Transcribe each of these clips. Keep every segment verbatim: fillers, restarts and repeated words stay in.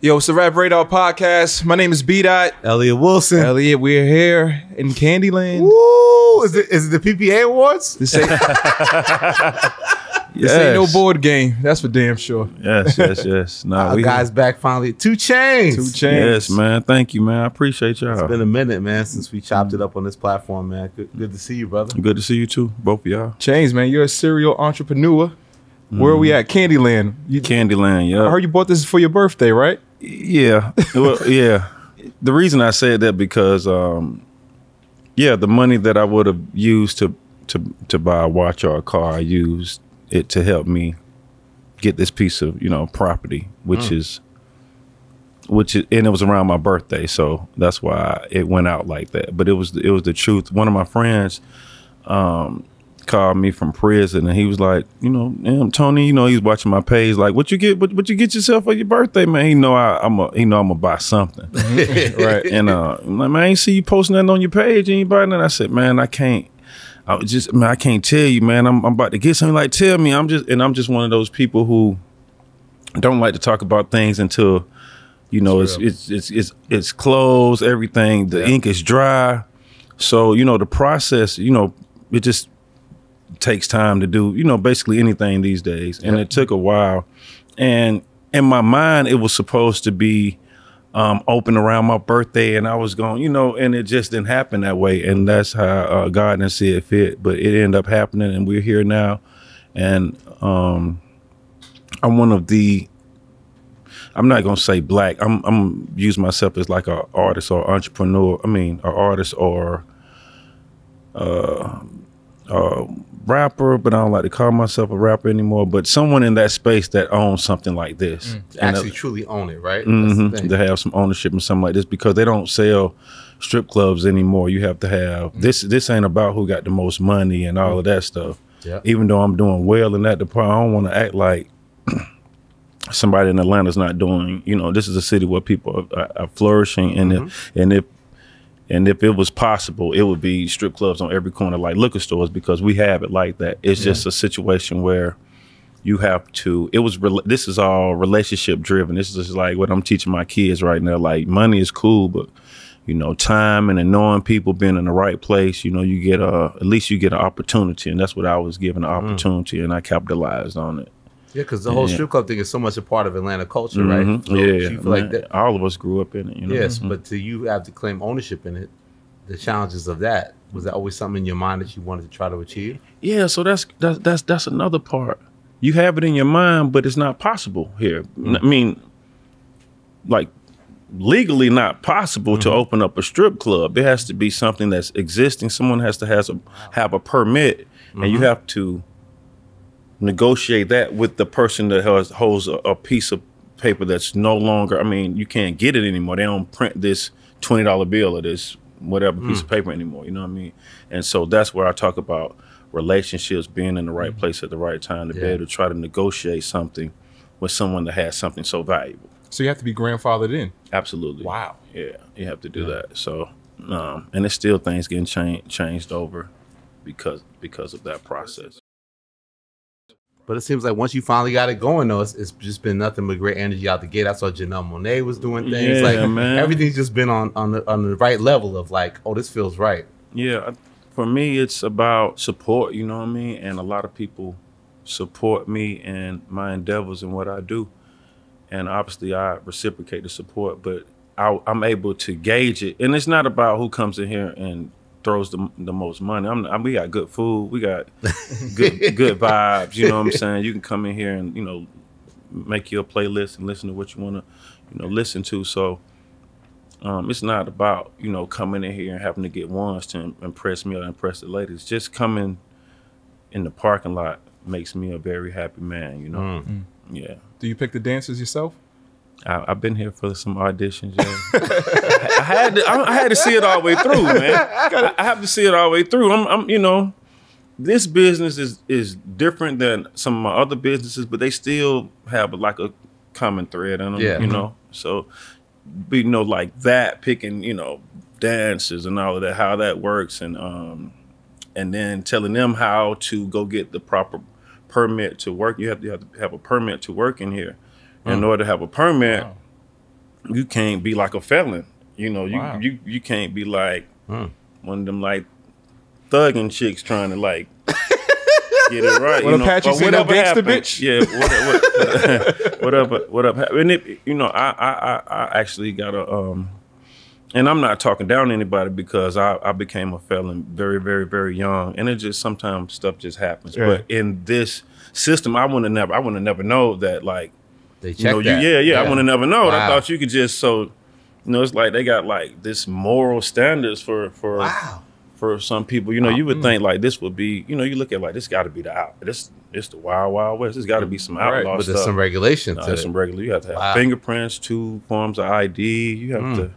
Yo, it's the Rap Radar podcast. My name is B-Dot. Elliot Wilson. Elliot, we're here in Candyland. Woo! Is it, is it the P P A Awards? This ain't, yes. This ain't no board game. That's for damn sure. Yes, yes, yes. Nah, Our we guys here. Back finally. two Chainz. two Chainz. Yes, man. Thank you, man. I appreciate y'all. It's been a minute, man, since we chopped it up on this platform, man. Good, good to see you, brother. Good to see you, too. Both of y'all. Chainz, man, you're a serial entrepreneur. Where mm. are we at? Candyland. You, Candyland, yeah. I heard you bought this for your birthday, right? Yeah. Well, yeah. The reason I said that because, um, yeah, the money that I would have used to, to to buy a watch or a car, I used it to help me get this piece of, you know, property, which mm. is, which is, and it was around my birthday, so that's why it went out like that. But it was it was the truth. One of my friends, um. called me from prison and he was like, you know, damn, Tony, you know, he's watching my page. Like, what you get? What, what you get yourself for your birthday, man? He know I, I'm a, he know I'm gonna buy something, right? And uh, I'm like, man, I ain't see you posting that on your page. Anybody? And I said, man, I can't. I was just, man, I can't tell you, man. I'm, I'm about to get something. Like, tell me. I'm just, and I'm just one of those people who don't like to talk about things until, you know, it's it's, it's it's it's it's closed. Everything, the yeah. ink is dry. So you know, the process, you know, it just takes time to do, you know, basically anything these days. And it took a while. And in my mind, it was supposed to be um, open around my birthday and I was going, you know, and it just didn't happen that way. And that's how uh, God didn't see it fit, but it ended up happening and we're here now. And um, I'm one of the, I'm not going to say black, I'm, I'm use myself as like an artist or entrepreneur. I mean, an artist or uh, uh, rapper, but I don't like to call myself a rapper anymore, but someone in that space that owns something like this. Mm. Actually that, truly own it, right? Mm-hmm, That's the thing. To have some ownership and something like this, because they don't sell strip clubs anymore. You have to have, mm. this This ain't about who got the most money and all of that stuff. Yeah. Even though I'm doing well in that department, I don't want to act like somebody in Atlanta's not doing, you know, this is a city where people are, are flourishing, and mm-hmm. if, and if And if it was possible, it would be strip clubs on every corner, like liquor stores, because we have it like that. It's yeah. just a situation where you have to, it was, this is all relationship driven. This is like what I'm teaching my kids right now. Like, money is cool, but you know, time and knowing people, being in the right place, you know, you get a, at least you get an opportunity. And that's what I was given, an opportunity, mm. and I capitalized on it. Yeah, because the whole yeah. strip club thing is so much a part of Atlanta culture, mm-hmm. right? So yeah, you feel like that, all of us grew up in it. You know? Yes, mm-hmm. but to you have to claim ownership in it, the challenges of that, was that always something in your mind that you wanted to try to achieve? Yeah, so that's that's that's, that's another part. You have it in your mind, but it's not possible here. Mm-hmm. I mean, like, legally not possible mm-hmm. to open up a strip club. It has to be something that's existing. Someone has to has a, have a permit, mm-hmm. and you have to negotiate that with the person that has, holds a, a piece of paper that's no longer, I mean, you can't get it anymore. They don't print this twenty dollar bill or this whatever piece mm. of paper anymore, you know what I mean? And so that's where I talk about relationships, being in the right place at the right time to yeah. be able to try to negotiate something with someone that has something so valuable. So you have to be grandfathered in? Absolutely. Wow. Yeah, you have to do yeah. that. So, um, and there's still things getting cha- changed over because because of that process. But it seems like once you finally got it going, though, it's, it's just been nothing but great energy out the gate. I saw Janelle Monae was doing things. Yeah, like, man. Everything's just been on, on, the, on the right level of like, oh, this feels right. Yeah. For me, it's about support, you know what I mean? And a lot of people support me and my endeavors and what I do. And obviously, I reciprocate the support, but I, I'm able to gauge it. And it's not about who comes in here and throws the, the most money. I'm, I'm, we got good food. We got good good vibes. You know what I'm saying? You can come in here and, you know, make your playlist and listen to what you want to, you know, listen to. So um, it's not about, you know, coming in here and having to get ones to impress me or impress the ladies. Just coming in the parking lot makes me a very happy man, you know? Mm. Yeah. Do you pick the dancers yourself? I, I've been here for some auditions. Yeah. I had to, I, I had to see it all the way through, man. I, I have to see it all the way through. I'm, I'm, you know, this business is is different than some of my other businesses, but they still have like a common thread in them, yeah. you know. So, you know, like that, picking, you know, dances and all of that, how that works, and um, and then telling them how to go get the proper permit to work. You have to you have to have a permit to work in here. In order to have a permit, wow. you can't be like a felon. You know, you wow. you you can't be like hmm. one of them like thugging chicks trying to like get it right. What you know, Apache said, that gangster bitch. Yeah, whatever. Whatever. Whatever. And it, you know, I I I actually got a um, and I'm not talking down to anybody because I I became a felon very very very young, and it just sometimes stuff just happens. Yeah. But in this system, I would have never I would have never know that like they check you know, that. You, yeah, yeah, yeah. I would have never known. Wow. I thought you could just so. You know, it's like they got like this moral standards for for wow. for some people. You know, wow. you would think like this would be. You know, you look at like this got to be the out. This this the wild wild west. There's got to be some outlaw right. but stuff. There's some regulations. No, there's some regular. You have to have wow. fingerprints, two forms of I D. You have mm. to.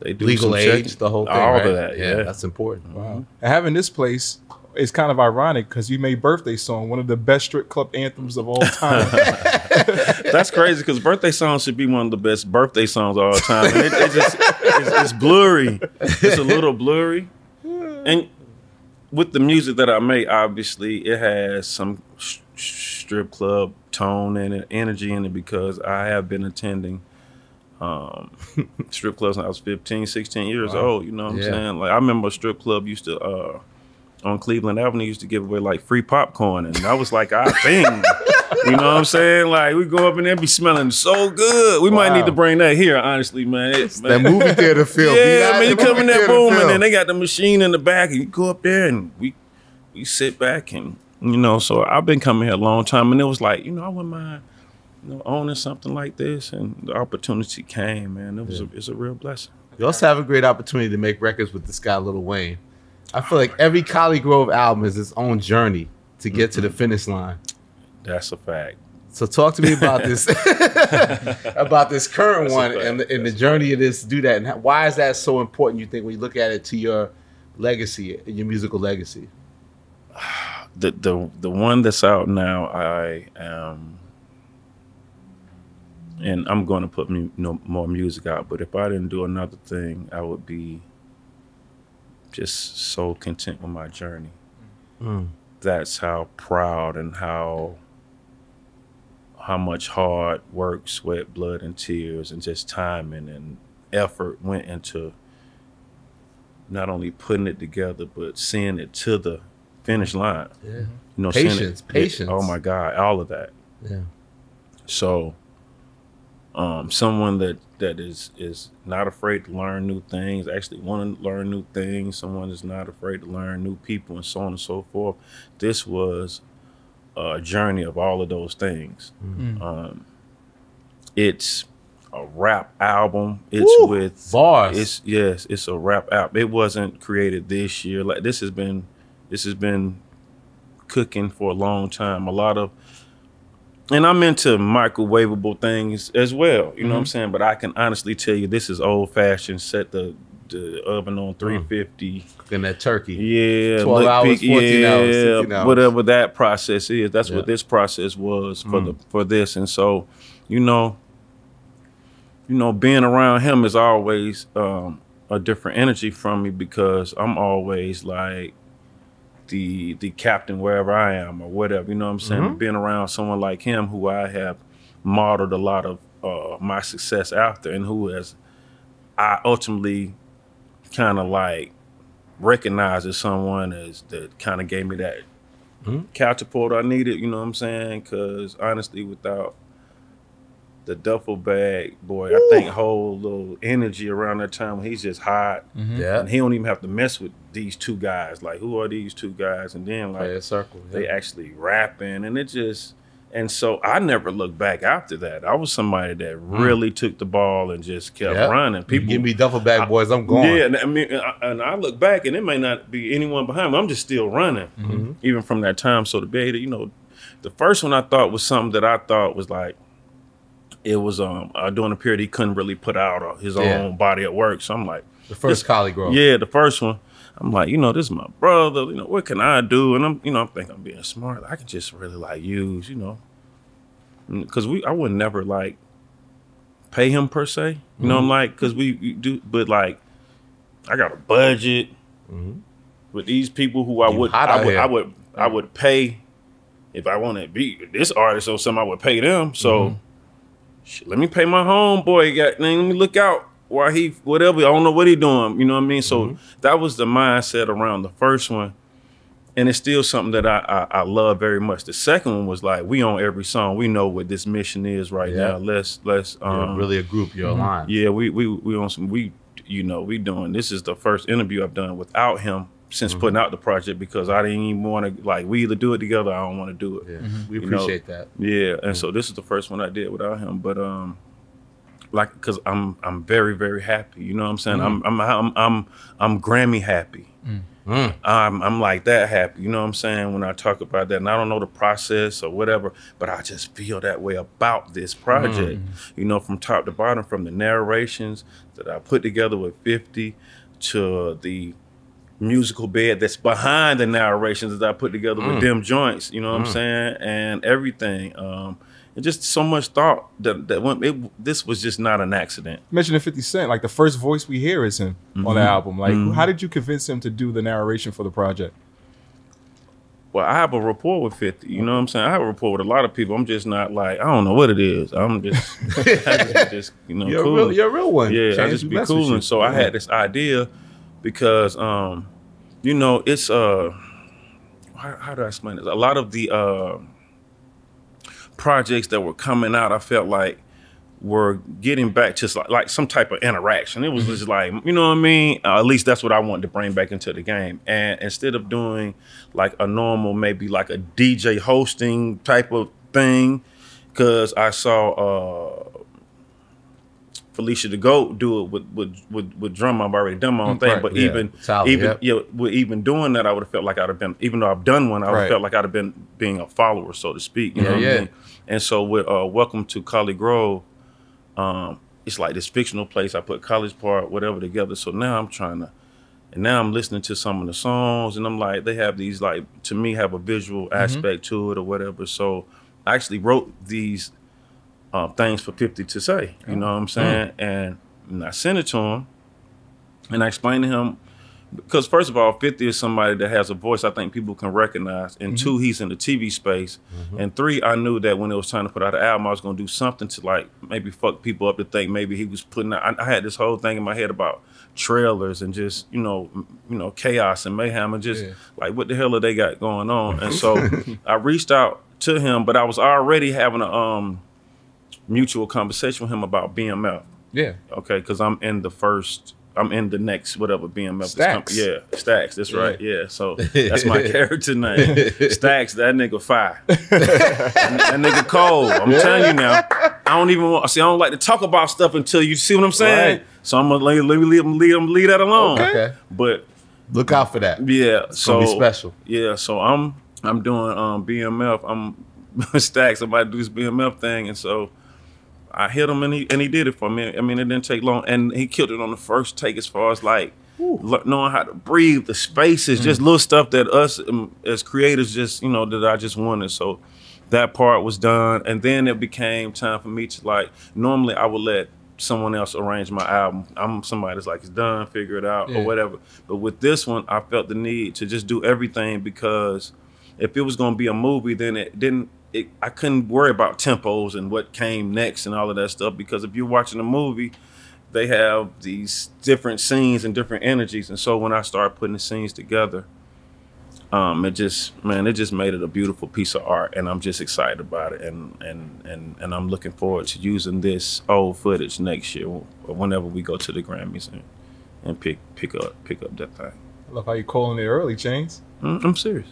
They do legal age, checking, the whole thing. All right? of that. Yeah, yeah, that's important. Wow. And having this place is kind of ironic because you made Birthday Song one of the best strip club anthems of all time. That's crazy because Birthday Song should be one of the best birthday songs of all time. It, it just, it's, it's blurry. It's a little blurry. And with the music that I make, obviously, it has some sh strip club tone and it, energy in it because I have been attending um, strip clubs when I was fifteen, sixteen years wow. old. You know what yeah. I'm saying? Like I remember a strip club used to, uh, on Cleveland Avenue, used to give away like free popcorn. And that was like our thing. You know what I'm saying? Like, we go up in there, be smelling so good. We wow. might need to bring that here, honestly, man. It, man. That movie theater feel. Yeah, I mean, you come in there, boom, film. And then they got the machine in the back, and you go up there, and we we sit back, and, you know, so I've been coming here a long time, and it was like, you know, I wouldn't mind you know, owning something like this, and the opportunity came, man. It was yeah. a, it's a real blessing. You also have a great opportunity to make records with this guy, Lil Wayne. I feel like every Collie Grove album is its own journey to get mm-hmm. to the finish line. That's a fact. So talk to me about this, about this current That's one and, and the journey of this do that. And how, why is that so important, you think, when you look at it to your legacy, your musical legacy? The the the one that's out now, I am, and I'm going to put me, no, more music out, but if I didn't do another thing, I would be just so content with my journey. Mm. That's how proud and how... how much hard work, sweat, blood, and tears, and just timing and effort went into not only putting it together, but seeing it to the finish line. Yeah. You know, patience, it, patience. It, oh my God, all of that. Yeah. So, um, someone that that is is not afraid to learn new things, actually want to learn new things. Someone that's not afraid to learn new people, and so on and so forth. This was a journey of all of those things. Mm-hmm. um, it's a rap album. It's Woo, with bars. It's yes, it's a rap album. It wasn't created this year. Like this has been, this has been cooking for a long time. A lot of, and I'm into microwavable things as well. You know mm-hmm. what I'm saying? But I can honestly tell you, this is old fashioned. Set the the oven on three fifty. Mm. Cooking that turkey. Yeah. twelve hours, fourteen hours, sixteen hours. Whatever that process is, that's yeah. what this process was for mm. the for this. And so, you know, you know, being around him is always um, a different energy from me because I'm always like the the captain wherever I am or whatever. You know what I'm saying? Mm-hmm. Being around someone like him who I have modeled a lot of uh, my success after and who has I ultimately kind of like recognized as someone as that kind of gave me that mm-hmm. catapult I needed, you know what I'm saying? Because honestly, without the Duffle Bag Boy, Ooh. I think whole little energy around that time, he's just hot. Mm-hmm. Yeah. And he don't even have to mess with these two guys. Like, who are these two guys? And then like, circle, yeah. they actually rapping and it just, and so I never looked back after that. I was somebody that really mm. took the ball and just kept yep. running. People you give me duffel bag boys, I'm going. Yeah, and I mean, and I look back, and it may not be anyone behind me. I'm just still running, mm-hmm. even from that time. So the beta, you know, the first one I thought was something that I thought was like, it was um uh, during a period he couldn't really put out his yeah. own body at work. So I'm like, the first Collie Grove. Yeah, the first one. I'm like, you know, this is my brother. You know, what can I do? And I'm, you know, I'm thinking I'm being smart. I can just really like use, you know, because we, I would never like pay him per se. You mm-hmm. know, I'm like, because we, we do, but like, I got a budget mm-hmm. with these people who I you would, I would, I would, I would pay if I wanted to be this artist or something. I would pay them. So mm-hmm. shit, let me pay my homeboy. Got let me look out while he whatever. I don't know what he doing. You know what I mean? So mm-hmm. that was the mindset around the first one, and it's still something that I, I I love very much. The second one was like, we on every song. We know what this mission is right yeah. now. Let's let's um, yeah, really a group. You're aligned. Yeah, we we we on some we. You know, we doing, this is the first interview I've done without him since mm-hmm. putting out the project, because I didn't even want to, like, we either do it together or I don't want to do it. Yeah. Mm-hmm. We appreciate you know? that. Yeah, and mm-hmm. so this is the first one I did without him. But, um, like, because I'm I'm very, very happy. You know what I'm saying? Mm-hmm. I'm, I'm, I'm, I'm, I'm Grammy happy. Mm-hmm. I'm, I'm like that happy. You know what I'm saying? When I talk about that, and I don't know the process or whatever, but I just feel that way about this project. Mm-hmm. You know, from top to bottom, from the narrations that I put together with fifty to the musical bed that's behind the narrations that I put together mm. with them joints, you know what mm. I'm saying? And everything. Um, and just so much thought that, that went, it, this was just not an accident. Mentioning fifty Cent, like the first voice we hear is him mm-hmm. on the album. Like, mm-hmm. how did you convince him to do the narration for the project? Well, I have a rapport with fifty, you know what I'm saying? I have a rapport with a lot of people. I'm just not like, I don't know what it is. I'm just, I just, just you know, you're cool. A real, you're a real one. Yeah, Change, I just be cool. And so yeah. I had this idea because, um, you know, it's, uh, how, how do I explain this? A lot of the uh, projects that were coming out, I felt like were getting back to like, like some type of interaction. It was just like, you know what I mean? Uh, at least that's what I wanted to bring back into the game. And instead of doing like a normal, maybe like a D J hosting type of thing, because I saw uh, Felicia the Goat do it with with with, with drum. I've already done my own thing, right, but yeah, even solid, even yep. yeah, with even doing that, I would have felt like I'd have been. Even though I've done one, I would have right. felt like I'd have been being a follower, so to speak. You yeah, know what yeah. I mean? And so with uh, Welcome to Collie Grove. Um, it's like this fictional place. I put College Park, whatever together. So now I'm trying to, and now I'm listening to some of the songs and I'm like, they have these like, to me, have a visual aspect mm-hmm. to it or whatever. So I actually wrote these uh, things for fifty to say, you know what I'm saying? Mm-hmm. And, and I sent it to him and I explained to him, because first of all, fifty is somebody that has a voice I think people can recognize. And mm-hmm. two, he's in the T V space. Mm-hmm. And three, I knew that when it was time to put out an album, I was going to do something to like maybe fuck people up to think maybe he was putting out. I, I had this whole thing in my head about trailers and just, you know, you know, chaos and mayhem and just yeah. like, what the hell are they got going on? And so I reached out to him, but I was already having a um, mutual conversation with him about B M F. Yeah. Okay, because I'm in the first... I'm in the next whatever B M F. Stacks. Yeah, Stacks, that's yeah. right. Yeah, so that's my character name. Stacks, that nigga fire. That nigga cold. I'm yeah. telling you now. I don't even want, see, I don't like to talk about stuff until you see what I'm saying. Right. So I'm going to leave, leave, leave, leave that alone. Okay. But look out for that. Yeah. It's so, gonna be special. Yeah, so I'm I'm doing um, B M F. I'm Stacks, I'm about to do this B M F thing. And so I hit him and he and he did it for me. I mean, it didn't take long, and he killed it on the first take. As far as like Ooh. knowing how to breathe, the spaces, mm-hmm. just little stuff that us as creators just you know that I just wanted. So that part was done, and then it became time for me to like. Normally, I would let someone else arrange my album. I'm somebody that's like it's done, figure it out yeah. or whatever. But with this one, I felt the need to just do everything because if it was going to be a movie, then it didn't. It, I couldn't worry about tempos and what came next and all of that stuff, because if you're watching a movie, they have these different scenes and different energies. And so when I started putting the scenes together, um, it just, man, it just made it a beautiful piece of art, and I'm just excited about it. And and and and I'm looking forward to using this old footage next year or whenever we go to the Grammys and, and pick pick up pick up that thing. I love how you're calling it early, Chainz. Mm, I'm serious.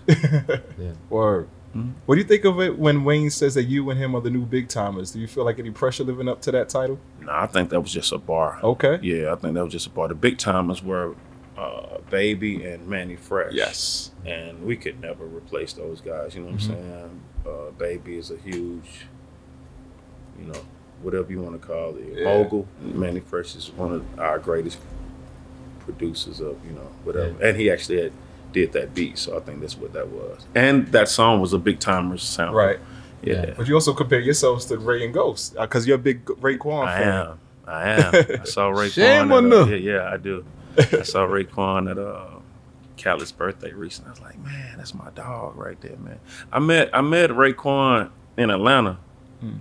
yeah. Word. Mm-hmm. What do you think of it when Wayne says that you and him are the new big timers? Do you feel like any pressure living up to that title? No, nah, I think that was just a bar. Okay. Yeah, I think that was just a bar. The big timers were uh, Baby and Manny Fresh. Yes. And we could never replace those guys, you know what mm-hmm. I'm saying? Uh, Baby is a huge, you know, whatever you want to call it, yeah. mogul. Manny Fresh is one of our greatest producers of, you know, whatever. Yeah. And he actually had... did that beat, so I think that's what that was. And that song was a big timer's sound. Right. Yeah. But you also compare yourselves to Ray and Ghost, because you're a big Raekwon fan. I am. I am. I saw Raekwon. Shame on them. Yeah, yeah, I do. I saw Raekwon at uh, Khaled's birthday recently. I was like, man, that's my dog right there, man. I met I met Raekwon in Atlanta. Hmm.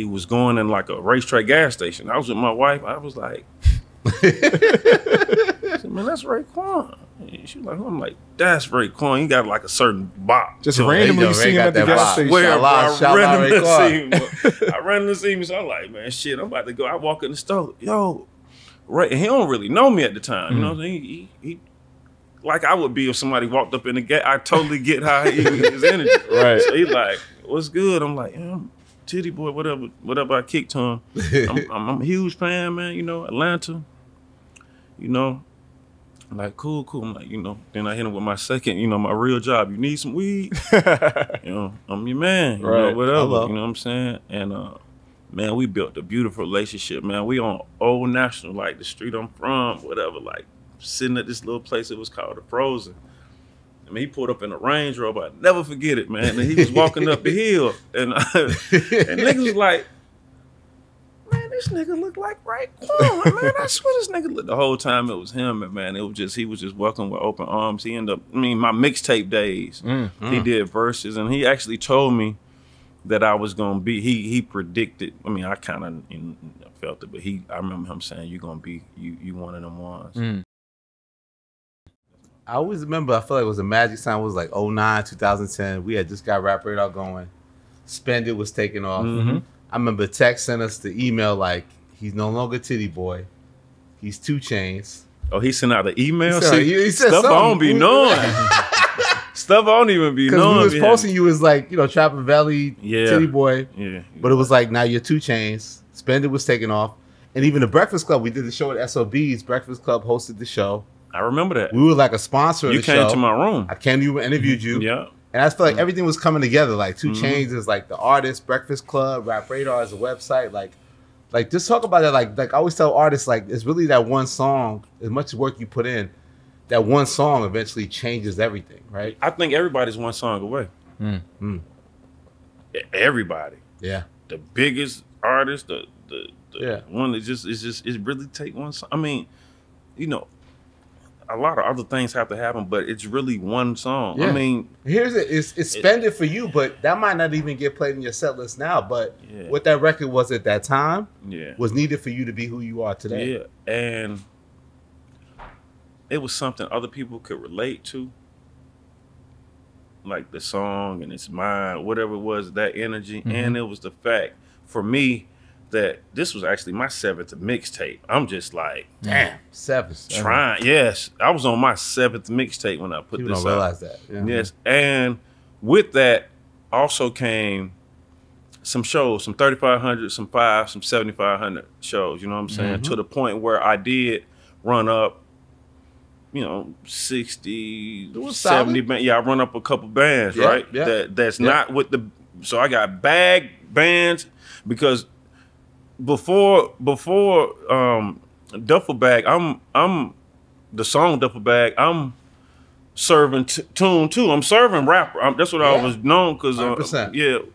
He was going in like a racetrack gas station. I was with my wife. I was like, I said, man, that's Raekwon. And she was like, I'm like, that's Raekwon. He got like a certain bop. Just randomly go, seen him at the gas station. Where I randomly seen him. I randomly seen him. So I'm like, man, shit, I'm about to go. I walk in the store. Yo, Ray, he don't really know me at the time. Mm. You know what I'm saying? He, he, he, like I would be if somebody walked up in the gate. I totally get how he with his energy. Right. So he's like, what's good? I'm like, yeah, I'm Titty Boy, whatever, whatever I kicked to him. I'm, I'm, I'm a huge fan, man, you know, Atlanta. You know, I'm like, cool, cool. I'm like, you know, then I hit him with my second, you know, my real job. You need some weed? You know, I'm your man. You right. know, whatever. Hello. You know what I'm saying? And uh, man, we built a beautiful relationship, man. We on Old National, like the street I'm from, whatever, like. Sitting at this little place, it was called the Frozen. I mean, he pulled up in a Range Rover. I'll never forget it, man. And he was walking up the hill, and, I, and niggas was like, man, this nigga look like Raekwon, man. I swear this nigga looked. The whole time it was him, and man, it was just, he was just welcomed with open arms. He ended up, I mean, my mixtape days, mm, he mm. did verses, and he actually told me that I was going to be, he he predicted, I mean, I kind of you know, felt it, but he, I remember him saying, you're going to be, you you one of them ones. Mm. I always remember, I feel like it was a magic time. It was like oh nine, two thousand ten. We had just got Rap Radar going. Spend It was taking off. Mm-hmm. I remember Tech sent us the email like, he's no longer Titty Boy. He's two Chainz. Oh, he sent out the email? He said, See, he said stuff something. I don't be knowing. Stuff I don't even be knowing. Because we was yeah. posting you as like, you know, Trapper Valley, yeah. Titty Boy. Yeah. But it was like, now you're two Chainz. Spend It was taking off. And even the Breakfast Club, we did the show at S O B's. Breakfast Club hosted the show. I remember that. We were like a sponsor of the show. You came to my room. I came to you and interviewed you. Yeah. And I just feel like mm-hmm. everything was coming together. Like two mm-hmm. Chainz is like the artist, Breakfast Club, Rap Radar is a website. Like, like just talk about that. Like, like I always tell artists, like it's really that one song, as much work you put in, that one song eventually changes everything, right? I think everybody's one song away. Mm-hmm. Everybody. Yeah. The biggest artist, the the, the yeah. one that just it's just it really take one song. I mean, you know. A lot of other things have to happen, but it's really one song. Yeah. I mean, here's it. It's, it's Spend It for you, but that might not even get played in your set list now. But yeah. what that record was at that time yeah. was needed for you to be who you are today. Yeah, and it was something other people could relate to, like the song and it's mine, whatever it was, that energy. Mm-hmm. And it was the fact for me that this was actually my seventh mixtape. I'm just like, damn, seventh. Trying, yes. I was on my seventh mixtape when I put People this don't out. Realize that. Yeah. Yes, and with that also came some shows, some thirty-five hundred, some five, some seventy-five hundred shows. You know what I'm saying? Mm-hmm. To the point where I did run up, you know, sixty, seventy bands. Yeah, I run up a couple bands, yeah, right? Yeah. That that's yeah. not with the. So I got bag bands because. Before before um, Duffle Bag, I'm I'm the song Duffle Bag. I'm serving t tune too. I'm serving rapper. I'm, that's what yeah. I was known because uh, yeah, you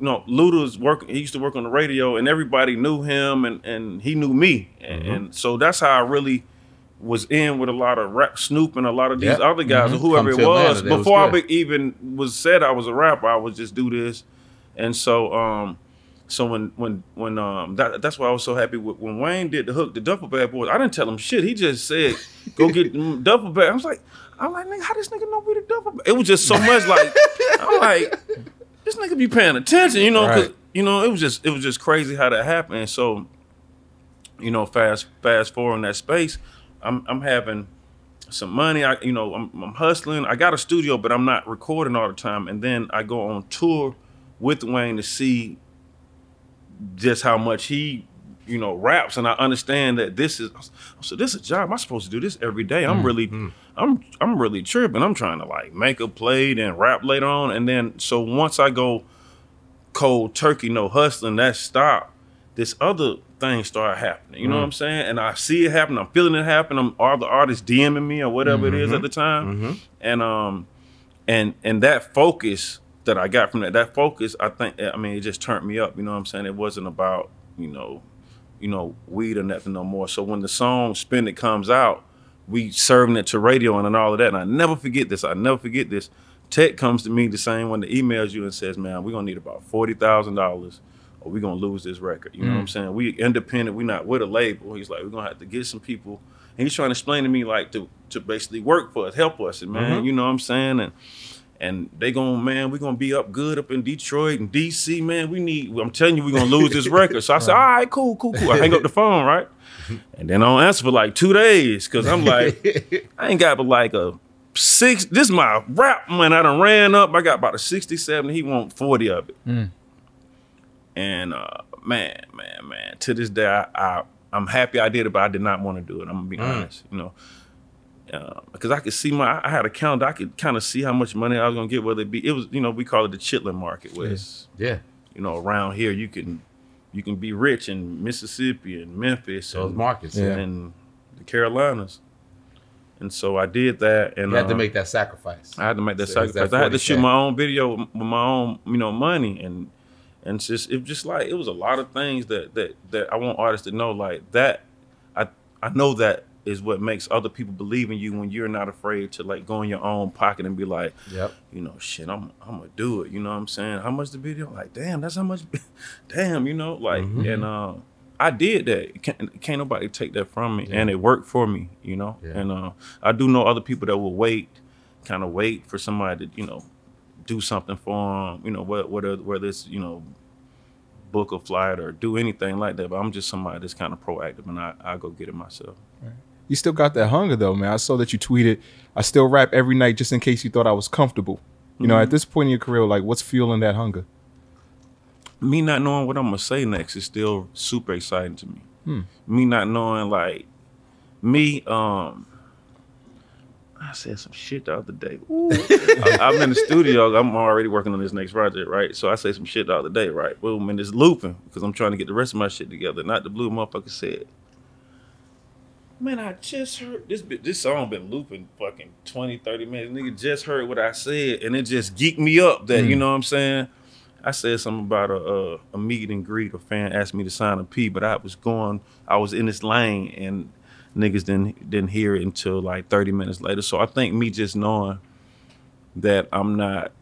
know, Luda's working. He used to work on the radio, and everybody knew him, and and he knew me, and, mm-hmm. and so that's how I really was in with a lot of rap, Snoop, and a lot of these yep. other guys mm-hmm. or whoever Come it was. Atlanta, before was I even was said I was a rapper, I was just do this, and so. Um, So when when when um that, that's why I was so happy with, when Wayne did the hook, the Duffle Bag Boy. I didn't tell him shit. He just said, "Go get Duffle Bag." I was like, "I'm like, nigga, how this nigga know we the Duffle Bag?" It was just so much like I'm like, this nigga be paying attention, you know? Because right. you know it was just it was just crazy how that happened. And so, you know, fast fast forward in that space, I'm I'm having some money. I you know I'm, I'm hustling. I got a studio, but I'm not recording all the time. And then I go on tour with Wayne to see. Just how much he, you know, raps, and I understand that this is so. This is a job. I'm supposed to do this every day. I'm mm, really, mm. I'm, I'm really tripping. I'm trying to like make a play and rap later on, and then so once I go cold turkey, no hustling, that stop. This other thing started happening. You mm. know what I'm saying? And I see it happen. I'm feeling it happen. I'm all the artists DMing me or whatever mm-hmm. it is at the time, mm-hmm. and um, and and that focus. That I got from that, that focus, I think, I mean, it just turned me up, you know what I'm saying? It wasn't about, you know, you know, weed or nothing no more. So when the song Spend It comes out, we serving it to radio and, and all of that. And I never forget this, I never forget this. Tech comes to me the same when they emails you and says, man, we're gonna need about forty thousand dollars or we're going to lose this record. You mm. know what I'm saying? We independent. We're not with a label. He's like, we're going to have to get some people. And he's trying to explain to me, like, to, to basically work for us, help us. And, man, mm-hmm. you know what I'm saying? And and they going, man, we're going to be up good up in Detroit and D C, man. We need, I'm telling you, we're going to lose this record. So I said, all right, cool, cool, cool. I hang up the phone, right? And then I don't answer for like two days because I'm like, I ain't got but like a six. This is my rap, man. I done ran up. I got about a sixty, seventy. He want forty of it. Mm. And uh, man, man, man, to this day, I, I, I'm happy I did it, but I did not want to do it. I'm going to be mm. honest, you know. Because uh, I could see my, I had a calendar. I could kind of see how much money I was gonna get. Whether it be, it was, you know, we call it the chitlin market. Where yeah. it's, yeah, you know, around here you can, you can be rich in Mississippi and Memphis. Those and, markets, yeah. and the Carolinas. And so I did that, and you had uh, to make that sacrifice. I had to make that so sacrifice. That I had to shoot cent. my own video with my own, you know, money, and and it's just it just like it was a lot of things that that that I want artists to know. Like that, I I know that. Is what makes other people believe in you when you're not afraid to like go in your own pocket and be like, yep. you know, shit, I'm I'm gonna do it. You know what I'm saying? How much the video? Like, damn, that's how much. Damn, you know, like, mm-hmm. and uh, I did that. Can't, can't nobody take that from me, yeah. and it worked for me. You know, yeah. and uh, I do know other people that will wait, kind of wait for somebody to, you know, do something for them. You know, whether whether it's you know. book or flight or do anything like that, but I'm just somebody that's kind of proactive, and I, I go get it myself. Right. You still got that hunger though, man. I saw that you tweeted, I still rap every night just in case you thought I was comfortable. You mm-hmm. know, at this point in your career, like what's fueling that hunger? Me not knowing what I'm gonna say next is still super exciting to me. Hmm. Me not knowing like, me, um, I said some shit the other day. I, I'm in the studio. I'm already working on this next project, right? So I say some shit the other day, right? Boom, and it's looping because I'm trying to get the rest of my shit together. Not the blue motherfucker said, man, I just heard this this song been looping fucking twenty, thirty minutes. Nigga just heard what I said, and it just geeked me up that, mm. you know what I'm saying? I said something about a, a, a meet and greet. A fan asked me to sign a P, but I was going, I was in this lane, and niggas didn't didn't hear it until like thirty minutes later. So I think me just knowing that I'm not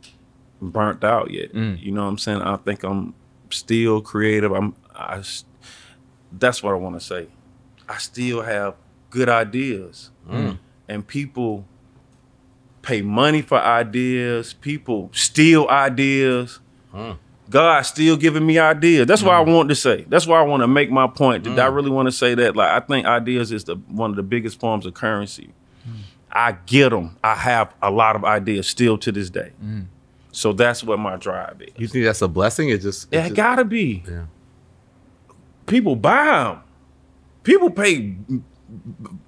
burnt out yet. Mm. You know what I'm saying? I think I'm still creative. I'm. I, that's what I want to say. I still have good ideas, mm. and people pay money for ideas. People steal ideas. Mm. God still giving me ideas. That's mm. why I want to say. That's why I want to make my point. Did mm. I really want to say that? Like, I think ideas is the one of the biggest forms of currency. Mm. I get them. I have a lot of ideas still to this day. Mm. So that's what my drive is. You think that's a blessing? It just it, it just, gotta be. Yeah. People buy them. People pay.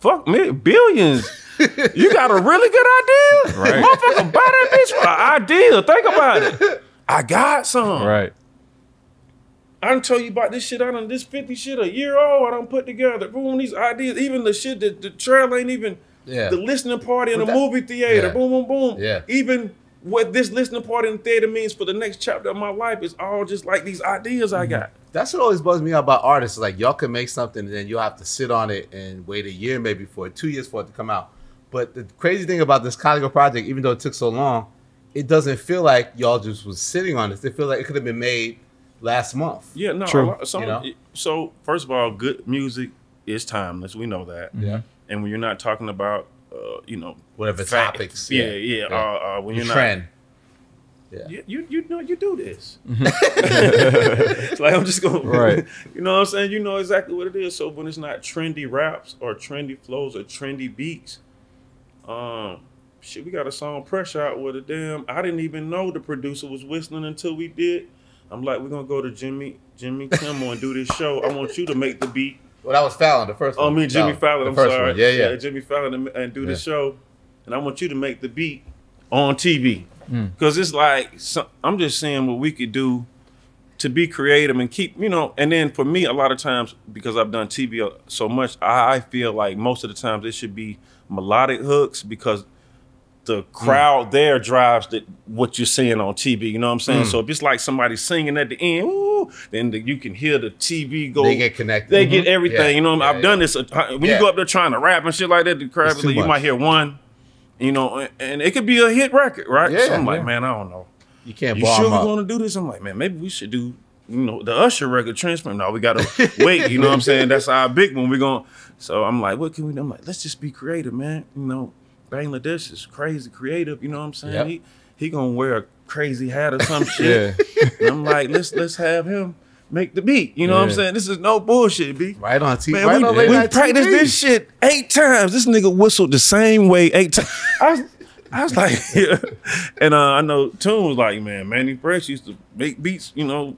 Fuck me, billions. You got a really good idea, right? Motherfucker, buy that bitch for an idea. Think about it. I got some. Right. I done told you about this shit. I done this fifty shit a year old. I done put together. Boom, these ideas. Even the shit that the trail ain't even. Yeah. The listening party in a movie theater. Yeah. Boom, boom, boom. Yeah. Even what this listening party in the theater means for the next chapter of my life is all just like these ideas mm-hmm. I got. That's what always bugs me out about artists. Like y'all can make something and then you'll have to sit on it and wait a year maybe for it, two years for it to come out. But the crazy thing about this Conigo project, even though it took so long, it doesn't feel like y'all just was sitting on this. It feels like it could have been made last month. Yeah, no. True. So, you know? So first of all, good music is timeless. We know that. Yeah. And when you're not talking about, uh, you know, whatever topics. Yeah, yeah. yeah. yeah. Uh, uh, when you're trend. Not. Yeah. You, you you know you do this. It's like I'm just going. Right. You know what I'm saying? You know exactly what it is. So when it's not trendy raps or trendy flows or trendy beats, um. Shit, we got a song Pressure out with a damn. I didn't even know the producer was whistling until we did. I'm like, we're gonna go to Jimmy, Jimmy Kimmel and do this show. I want you to make the beat. Well, that was Fallon, the first one. Oh, me and Jimmy Fallon, I'm sorry. Yeah, yeah, yeah. Jimmy Fallon and do yeah. the show. And I want you to make the beat on T V. Mm. Cause it's like, so, I'm just seeing what we could do to be creative and keep, you know, and then for me, a lot of times, because I've done T V so much, I feel like most of the times it should be melodic hooks because the crowd mm. there drives the, what you're seeing on T V, you know what I'm saying? Mm. So if it's like somebody singing at the end, ooh, then the, you can hear the T V go. They get connected. They mm-hmm. get everything, yeah. you know what yeah, I've yeah. done this. Uh, when yeah. you go up there trying to rap and shit like that, the crowd, like, you might hear one, you know, and, and it could be a hit record, right? Yeah, so I'm yeah. like, man, I don't know. You can't You sure we're going to do this? I'm like, man, maybe we should do you know, the Usher record, Transparent. No, we gotta wait. You know what I'm saying? That's our big one. We're going. So I'm like, what can we do? I'm like, let's just be creative, man. You know, Bangladesh is crazy creative. You know what I'm saying? Yep. He he gonna wear a crazy hat or some shit. Yeah. And I'm like, let's let's have him make the beat. You know yeah. what I'm saying? This is no bullshit, B. Right on T V. Man, right we on we, we practiced this shit eight times. This nigga whistled the same way eight times. I, I was like, yeah. And uh, I know Toon was like, man, Manny Fresh used to make beats, you know,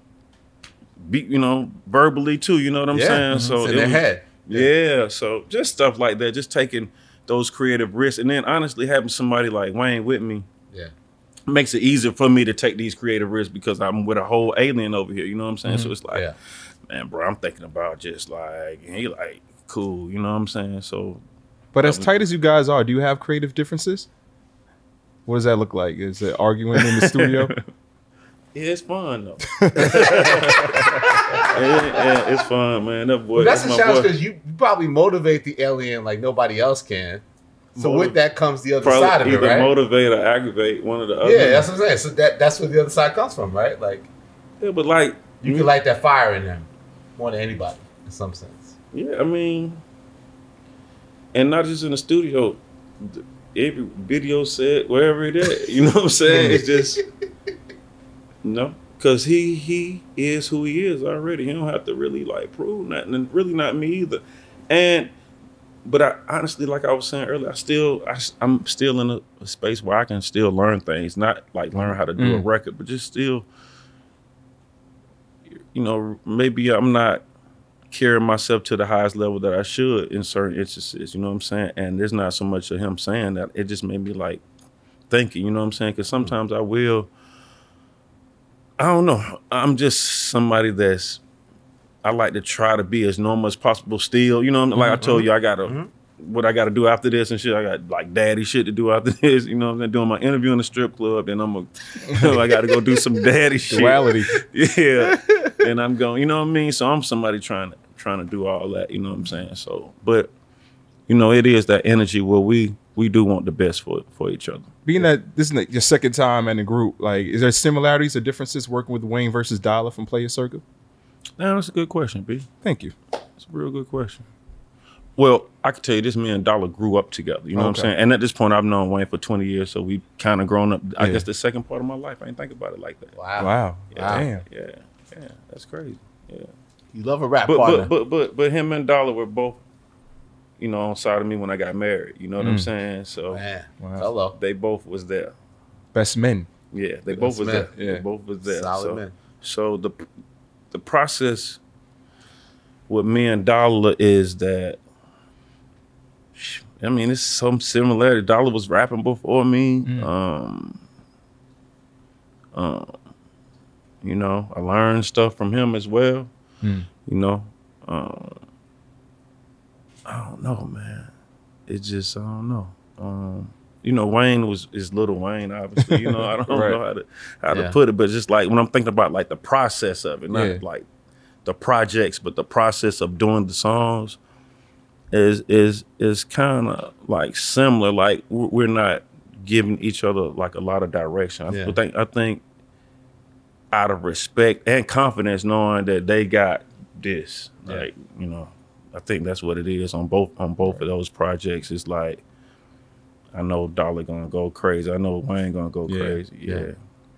beat, you know, verbally too. You know what I'm yeah. saying? Mm-hmm. So it's in their head. Yeah. yeah. So just stuff like that, just taking those creative risks, and then honestly having somebody like Wayne with me. Yeah. Makes it easier for me to take these creative risks because I'm with a whole alien over here. You know what I'm saying? Mm-hmm. So it's like, yeah. man, bro, I'm thinking about just like, and he like, cool. You know what I'm saying? So. But as tight as you guys are, do you have creative differences? What does that look like? Is it arguing in the studio? Yeah, it's fun though. yeah, yeah, it's fun, man. That boy, well, that's, that's a challenge because you probably motivate the alien like nobody else can. So Motiv with that comes the other Probably side of it, right? Either motivate or aggravate, one or the other. Yeah, that's what I'm saying. So that, that's where the other side comes from, right? Like, yeah, but like you can light that fire in them more than anybody, in some sense. Yeah, I mean, and not just in the studio. Every video set, wherever it is, you know what I'm saying? It's just no, because he he is who he is already. He don't have to really like prove nothing, and really not me either, and. But I honestly, like I was saying earlier, I still, I, I'm still in a, a space where I can still learn things, not like learn how to do mm. a record, but just still, you know, maybe I'm not carrying myself to the highest level that I should in certain instances, you know what I'm saying? And there's not so much of him saying that. It just made me like thinking, you know what I'm saying? Because sometimes I will, I don't know, I'm just somebody that's, I like to try to be as normal as possible still. You know, like mm-hmm. I told you, I got to, mm-hmm. what I got to do after this and shit. I got like daddy shit to do after this. You know what I'm saying? Doing my interview in the strip club. Then I'm going you know, I got to go do some daddy shit. Duality. Yeah. And I'm going, you know what I mean? So I'm somebody trying to, trying to do all that. You know what I'm saying? So, but you know, it is that energy where we, we do want the best for, for each other. Being yeah. that this is like your second time in the group, like, is there similarities or differences working with Wayne versus Dollar from Player Circle? Now, that's a good question, B. Thank you. It's a real good question. Well, I can tell you this, me and Dollar grew up together. You know okay. what I'm saying? And at this point, I've known Wayne for twenty years, so we've kind of grown up. Yeah. I guess the second part of my life, I ain't think about it like that. Wow. Wow. Yeah, wow. Damn. Yeah. Yeah. That's crazy. Yeah. You love a rap but, partner. But, but, but, but him and Dollar were both, you know, on side of me when I got married. You know what mm. I'm saying? So man. Wow. Hello. They both was there. Best men. Yeah. They Best both was men. there. Yeah. They both was there. Solid so, men. So the... The process with me and Dollar is that, I mean, it's some similarity. Dollar was rapping before me. Mm. Um, um, you know, I learned stuff from him as well. Mm. You know, um, I don't know, man. It just, I don't know. Um, you know, Wayne was is Lil Wayne, obviously. You know, I don't right. know how to how yeah. to put it, but just like when I'm thinking about like the process of it, not yeah. like the projects, but the process of doing the songs is is is kind of like similar. Like we're not giving each other like a lot of direction. Yeah. I think I think out of respect and confidence, knowing that they got this, yeah. like you know, I think that's what it is on both on both right. of those projects. It's like. I know Dollar gonna go crazy. I know Wayne gonna go yeah, crazy. Yeah. yeah.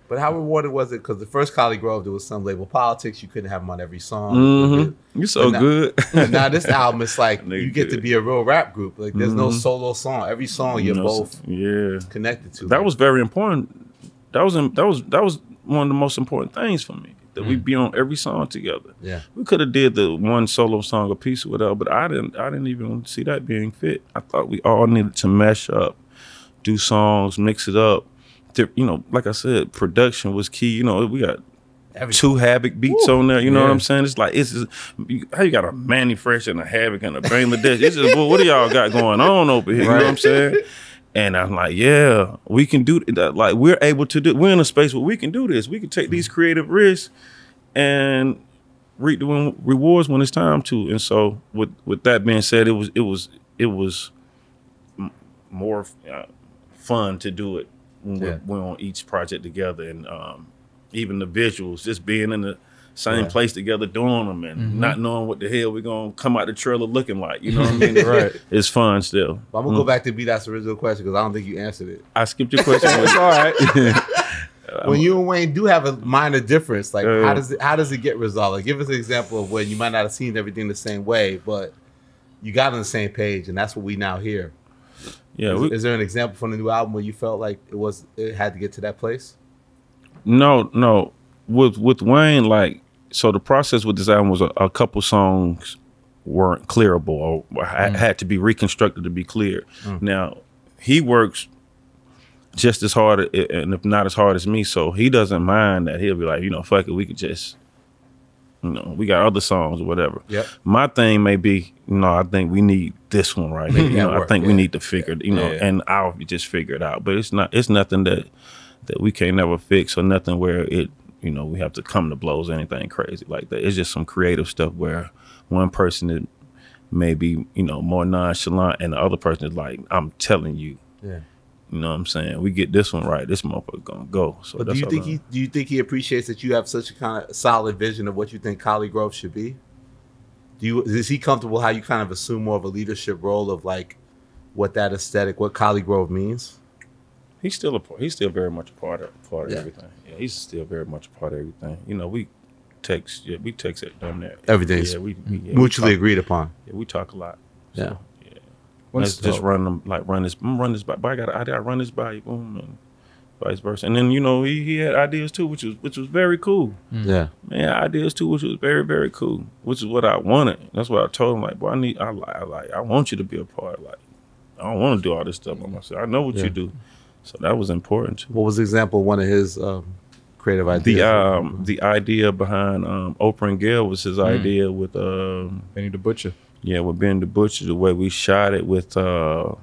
But how rewarded was it? Because the first Collie Grove, there was some label politics. You couldn't have them on every song. Mm-hmm. You're so now, good. Now this album, it's like you get good. to be a real rap group. Like there's mm-hmm. no solo song. Every song you're no, both yeah. connected to. That like. was very important. That was that was that was one of the most important things for me. That mm-hmm. we be on every song together. Yeah. We could have did the one solo song a piece or whatever, but I didn't I didn't even see that being fit. I thought we all needed to mesh up. Do songs, mix it up. You know, like I said, production was key. You know, we got Everything. two Havoc beats Woo. on there. You know yeah. what I'm saying? It's like, it's just, how you got a Manny Fresh and a Havoc and a Bangladesh? It's just, well, what do y'all got going on over here? Right. You know what I'm saying? And I'm like, yeah, we can do that. Like, we're able to do, we're in a space where we can do this. We can take these creative risks and reap the rewards when it's time to. And so with, with that being said, it was, it was, it was more, uh, fun to do it when yeah. we're, we're on each project together, and um, even the visuals, just being in the same right. place together doing them and mm-hmm. not knowing what the hell we're going to come out the trailer looking like. You know what I mean? Right. It's fun still. But I'm going to mm. go back to B-Dot's original question because I don't think you answered it. I skipped your question. It's all right. When you and Wayne do have a minor difference, like uh, how does it, how does it get resolved? Like, give us an example of when you might not have seen everything the same way, but you got on the same page, and that's what we now hear. Yeah, is, we, is there an example from the new album where you felt like it was it had to get to that place? No, no. With with Wayne, like, so the process with this album was a, a couple songs weren't clearable or mm. had to be reconstructed to be clear. Mm. Now he works just as hard, and if not as hard as me, so he doesn't mind that. He'll be like, you know, fuck it, we could just, you know, we got other songs or whatever. Yep. My thing may be, you know, I think we need this one right here. You know, work. I think yeah. we need to figure it, you know, yeah, yeah. and I'll just figure it out. But it's not, it's nothing that that we can't ever fix or nothing where it, you know, we have to come to blows or anything crazy like that. It's just some creative stuff where one person is maybe, you know, more nonchalant and the other person is like, I'm telling you. Yeah. You know what I'm saying? We get this one right, this motherfucker gonna go. So but do you think I'm... he do you think he appreciates that you have such a kind of solid vision of what you think Collie Grove should be? Do you is he comfortable how you kind of assume more of a leadership role of like what that aesthetic, what Collie Grove means? He's still a he's still very much a part of part of yeah. everything. Yeah, he's still very much a part of everything. You know, we text yeah, we text it done that. Everything's yeah, we, we, yeah, mutually we talk, agreed upon. Yeah, we talk a lot. So. Yeah. Let's just run them like run this. I'm run this by. by I got. I gotta run this by. Boom, and vice versa. And then you know he, he had ideas too, which was which was very cool. Yeah, man, ideas too, which was very very cool. Which is what I wanted. That's what I told him. Like, boy, I need. I like. I want you to be a part. Like, I don't want to do all this stuff by myself. I know what yeah. you do. So that was important. What was the example of one of his um, creative ideas? The um, the idea behind um, Oprah and Gail was his mm. idea with um, Benny the Butcher. Yeah, with Ben the Butcher, the way we shot it with uh,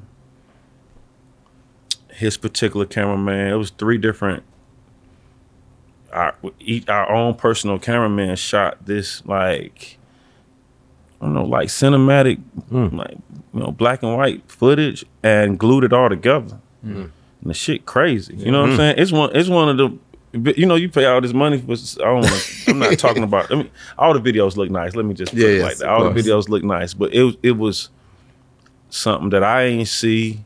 his particular cameraman, it was three different. Our each, our own personal cameraman shot this like, I don't know, like cinematic, mm. like you know, black and white footage, and glued it all together. Mm. And the shit crazy, you know mm. what I'm saying? It's one, it's one of the. You know, you pay all this money for. I don't wanna, I'm not talking about. I mean, all the videos look nice. Let me just put yeah, it like yes, that. All course. the videos look nice, but it it was something that I ain't see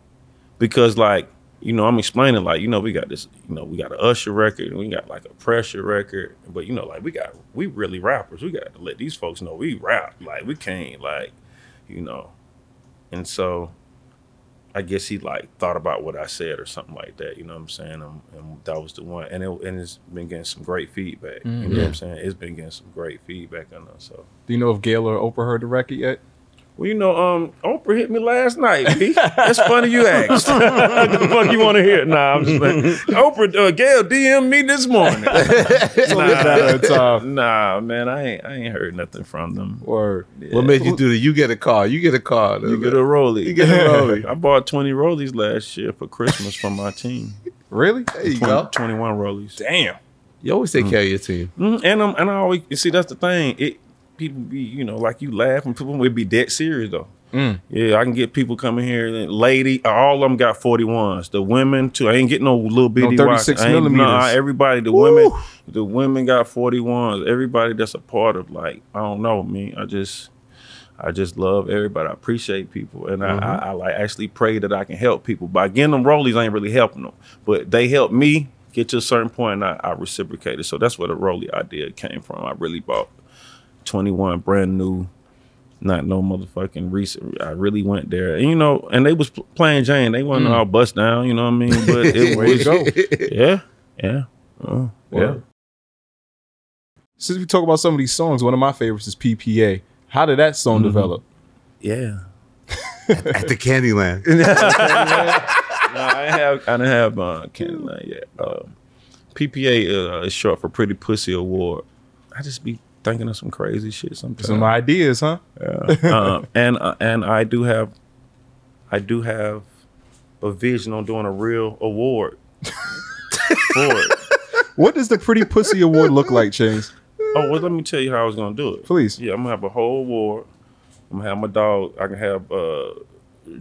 because, like, you know, I'm explaining like, you know, we got this. You know, we got an Usher record. We got like a Pressure record. But you know, like we got we really rappers. We got to let these folks know we rap. Like we can't like, you know, and so. I guess he like thought about what I said or something like that. You know what I'm saying? Um, and that was the one. And, it, and it's been getting some great feedback. Mm, you know yeah. what I'm saying? It's been getting some great feedback on us. So. Do you know if Gail or Oprah heard the record yet? Well, you know, um, Oprah hit me last night, B. That's funny you asked. What the fuck you want to hear? Nah, I'm just playing. Oprah, uh, Gail D M'd me this morning. nah, nah, man, I ain't, I ain't heard nothing from them. Or yeah. What made you do that? You get a car. You get a car. You get a rollie. You get a rollie. I bought twenty rollies last year for Christmas from my team. Really? There you twenty, go. twenty-one rollies. Damn. You always take mm. care of your team. Mm-hmm. And um, and I always you see that's the thing. It. People be, you know, like you laugh and people would be dead serious though. Mm. Yeah, I can get people coming here. Lady, all of them got forty-ones. The women too. I ain't getting no little bitty. No thirty-six millimeters. Nah, everybody. The Woo. women, the women got forty-ones. Everybody that's a part of like, I don't know, man. I just, I just love everybody. I appreciate people, and mm-hmm. I, I, I like actually pray that I can help people by getting them rollies. I ain't really helping them, but they help me get to a certain point, and I, I reciprocated. So that's where the rollie idea came from. I really bought. twenty-one brand new, not no motherfucking recent. I really went there, and you know, and they was playing Jane. They wasn't mm. all bust down, you know what I mean? But it was, go. yeah, yeah, oh, yeah. Since we talk about some of these songs, one of my favorites is P P A. How did that song mm-hmm. develop? Yeah, at, at the Candyland. No, I didn't have, I didn't have uh, Candyland yet. Uh, P P A uh, is short for Pretty Pussy Award. I just be. thinking of some crazy shit sometimes. Some ideas, huh? Yeah. um, and uh, and I do have, I do have a vision on doing a real award for it. What does the Pretty Pussy Award look like, Chainz? Oh, well, let me tell you how I was gonna do it. Please. Yeah, I'm gonna have a whole award. I'm gonna have my dog. I can have uh,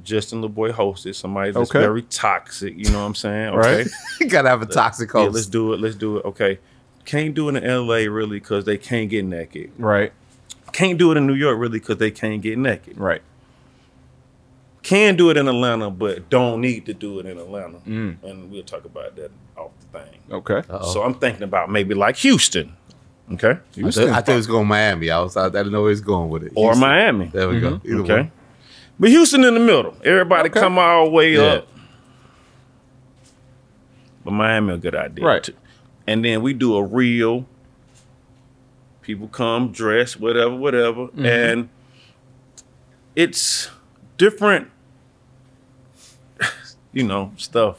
Justin LaBoy host it. Somebody that's okay. very toxic. You know what I'm saying? Okay. Right. You gotta have a toxic host. Yeah, let's do it. Let's do it. Okay. Can't do it in L A really because they can't get naked. Right. Can't do it in New York really because they can't get naked. Right. Can do it in Atlanta, but don't need to do it in Atlanta. Mm. And we'll talk about that off the thing. Okay. Uh-oh. So I'm thinking about maybe like Houston. Okay. Houston. I, th I think it's going to Miami. I, was, I didn't know where it's going with it. Houston. Or Miami. There we mm-hmm. go. Either okay. Way. But Houston in the middle. Everybody okay. come all the way yeah. up. But Miami a good idea. Right. Too. And then we do a real, people come, dress, whatever, whatever. Mm-hmm. And it's different, you know, stuff.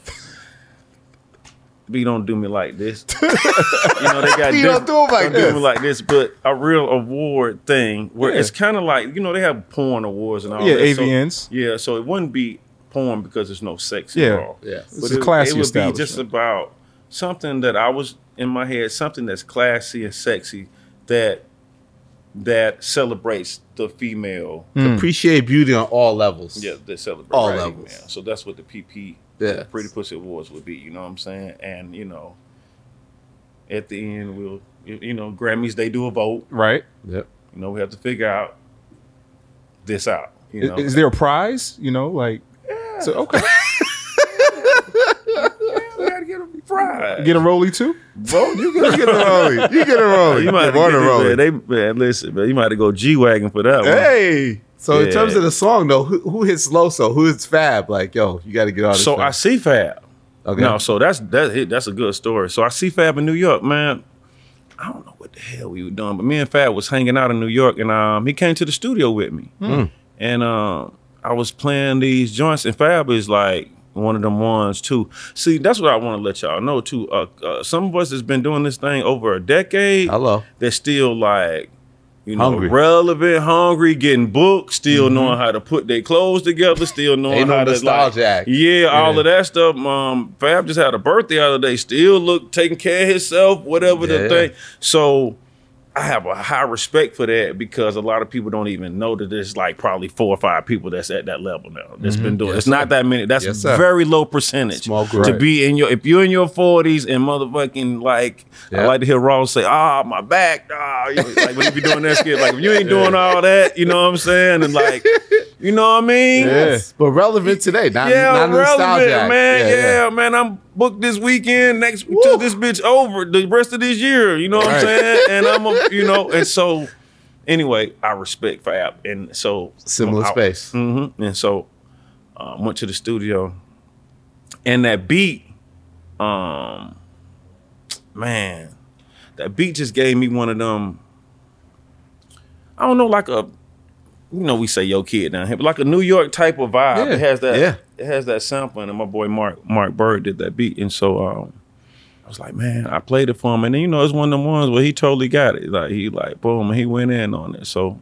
B don't do me like this. You know, they got B don't do it like this. Do me like this, but a real award thing where yeah. it's kind of like, you know, they have porn awards and all yeah, that. Yeah, A V Ns. So, yeah, so it wouldn't be porn because there's no sex yeah. involved. Yeah, but it's it, a classy it would be just about something that I was in my head, something that's classy and sexy that that celebrates the female. Mm. Appreciate beauty on all levels. Yeah, that celebrates all levels. Female. So that's what the P P. Yes. Pretty Pussy Awards would be, you know what I'm saying? And, you know, at the end, we'll, you know, Grammys, they do a vote. Right. Yep. You know, we have to figure out this out. You know? Is, is there a prize? You know, like, yeah. So, okay. yeah, we got to get a prize. Get a rollie, too? Bro, you get, get a rollie. You get a rollie. You might have to rollie. They, man, listen, man, you might have to go G-Wagon for that one. Hey. So yeah. in terms of the song though, who, who hits Loso? Who hits Fab? Like, yo, you got to get all this. So stuff. I see Fab. Okay. No, so that's that's it. That's a good story. So I see Fab in New York, man. I don't know what the hell we were doing, but me and Fab was hanging out in New York, and um, he came to the studio with me, mm. and um, I was playing these joints, and Fab is like one of them ones too. See, that's what I want to let y'all know too. Uh, uh, some of us that's been doing this thing over a decade. Hello. They're still like. You know, hungry. Relevant, hungry, getting booked, still mm-hmm. knowing how to put their clothes together, still knowing how to like, yeah, yeah, all of that stuff. Um, Fab just had a birthday the other day, still look taking care of himself, whatever yeah. the thing. So I have a high respect for that because a lot of people don't even know that there's like probably four or five people that's at that level now. That's mm-hmm. been doing. Yes, it's sir. Not that many. That's yes, a very low percentage small group. To be in your. If you're in your forties and motherfucking like, yeah. I like to hear Ross say, "Ah, oh, my back." Ah, oh. Like when you be doing that shit, like if you ain't doing yeah. all that, you know what I'm saying? And like, you know what I mean? Yeah. But relevant today, not, yeah, not relevant, man. Yeah, yeah. yeah, man. I'm booked this weekend. Next, Woo. Till this bitch over the rest of this year. You know what right. I'm saying? And I'm a you know, and so anyway, I respect Fab, and so similar I, space. Mm-hmm, and so I um, went to the studio, and that beat, um, man, that beat just gave me one of them. I don't know, like a, you know, we say yo kid down here, but like a New York type of vibe. Yeah. It has that. Yeah. It has that sample, and my boy Mark Mark Bird did that beat, and so. Um, I was like, man, I played it for him. And then, you know, it's one of them ones where he totally got it. Like, he like, boom, and he went in on it. So,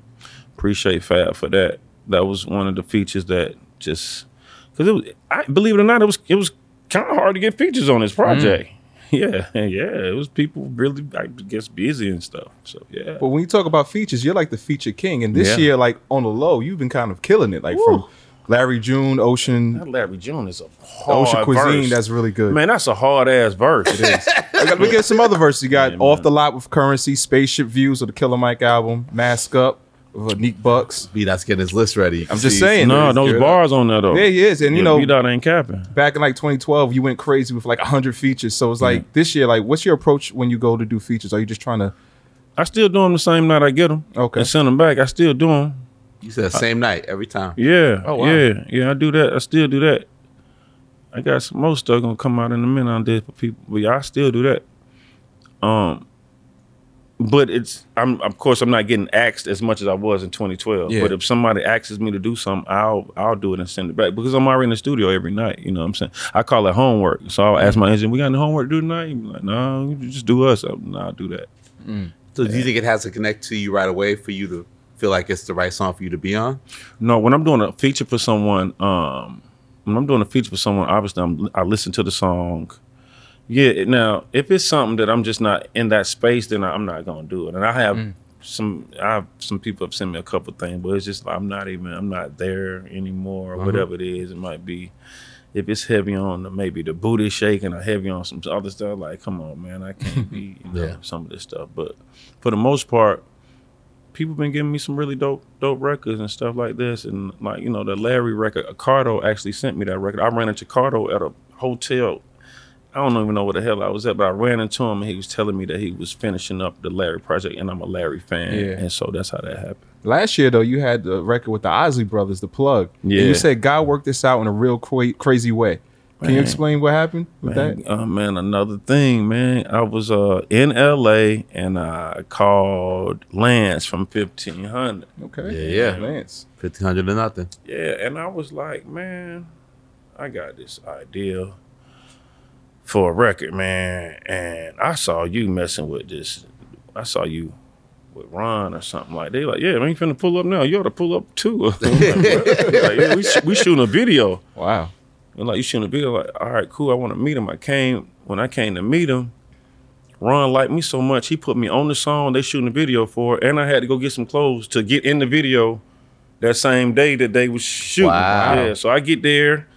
appreciate Fab for that. That was one of the features that just, because it was, I believe it or not, it was it was kind of hard to get features on this project. Mm. Yeah, yeah. It was people really, I guess, busy and stuff. So, yeah. But when you talk about features, you're like the feature king. And this yeah. year, like, on the low, you've been kind of killing it. Like, Woo. From Larry June, Ocean. That Larry June is a hard Ocean Cuisine, verse. That's really good. Man, that's a hard-ass verse. It is. I got, we get some other verses. You got yeah, Off man. The Lot with Currency, Spaceship Views of the Killer Mike album, Mask Up with Neat Bucks. B-Dot's getting his list ready. I'm just saying. No, those good. Bars on there, though. Yeah, he is. And, you yeah, know, B-Dot ain't capping. Back in, like, twenty twelve, you went crazy with, like, one hundred features. So it's like, mm-hmm. this year, like, what's your approach when you go to do features? Are you just trying to? I still do them the same night I get them. Okay. And send them back. I still do them. You said the same I, night every time. Yeah, oh, wow. yeah, yeah. I do that. I still do that. I got some more stuff gonna come out in a minute on this for people, but yeah, I still do that. Um, but it's I'm of course I'm not getting asked as much as I was in twenty twelve. Yeah. But if somebody asks me to do something, I'll I'll do it and send it back because I'm already in the studio every night. You know what I'm saying? I call it homework. So I'll ask my agent, "We got any homework to do tonight?" He'd be like, "No, you just do us." I'm, "No, I'll do that." Mm. So do you think it has to connect to you right away for you to? Feel like it's the right song for you to be on? No, when I'm doing a feature for someone, um, when I'm doing a feature for someone, obviously I'm, I listen to the song. Yeah, now, if it's something that I'm just not in that space, then I'm not going to do it. And I have mm. some I have some people have sent me a couple things, but it's just I'm not even, I'm not there anymore, or mm-hmm. whatever it is, it might be. if it's heavy on the, maybe the booty shaking or heavy on some other stuff, like, come on, man, I can't be, you know, yeah. some of this stuff. But for the most part, people been giving me some really dope dope records and stuff like this. And like, you know, the Larry record, Cardo actually sent me that record. I ran into Cardo at a hotel. I don't even know what the hell I was at, but I ran into him and he was telling me that he was finishing up the Larry project, and I'm a Larry fan. Yeah. And so that's how that happened. Last year, though, you had the record with the Isley Brothers, The Plug. Yeah. And you said God worked this out in a real cra crazy way. Can man. you explain what happened with man. that? Oh, uh, man, another thing, man. I was uh, in L A and I called Lance from fifteen hundred. Okay. Yeah, yeah. Lance. fifteen hundred or nothing. Yeah, and I was like, man, I got this idea for a record, man. And I saw you messing with this. I saw you with Ron or something like that. They like, yeah, man, you finna pull up now. You ought to pull up too. Like, like, yeah, we, we shooting a video. Wow. And like, you shooting a video. Like, all right, cool. I want to meet him. I came, when I came to meet him, Ron liked me so much, he put me on the song they shooting a video for, and I had to go get some clothes to get in the video that same day that they was shooting. Wow. Yeah, so I get there.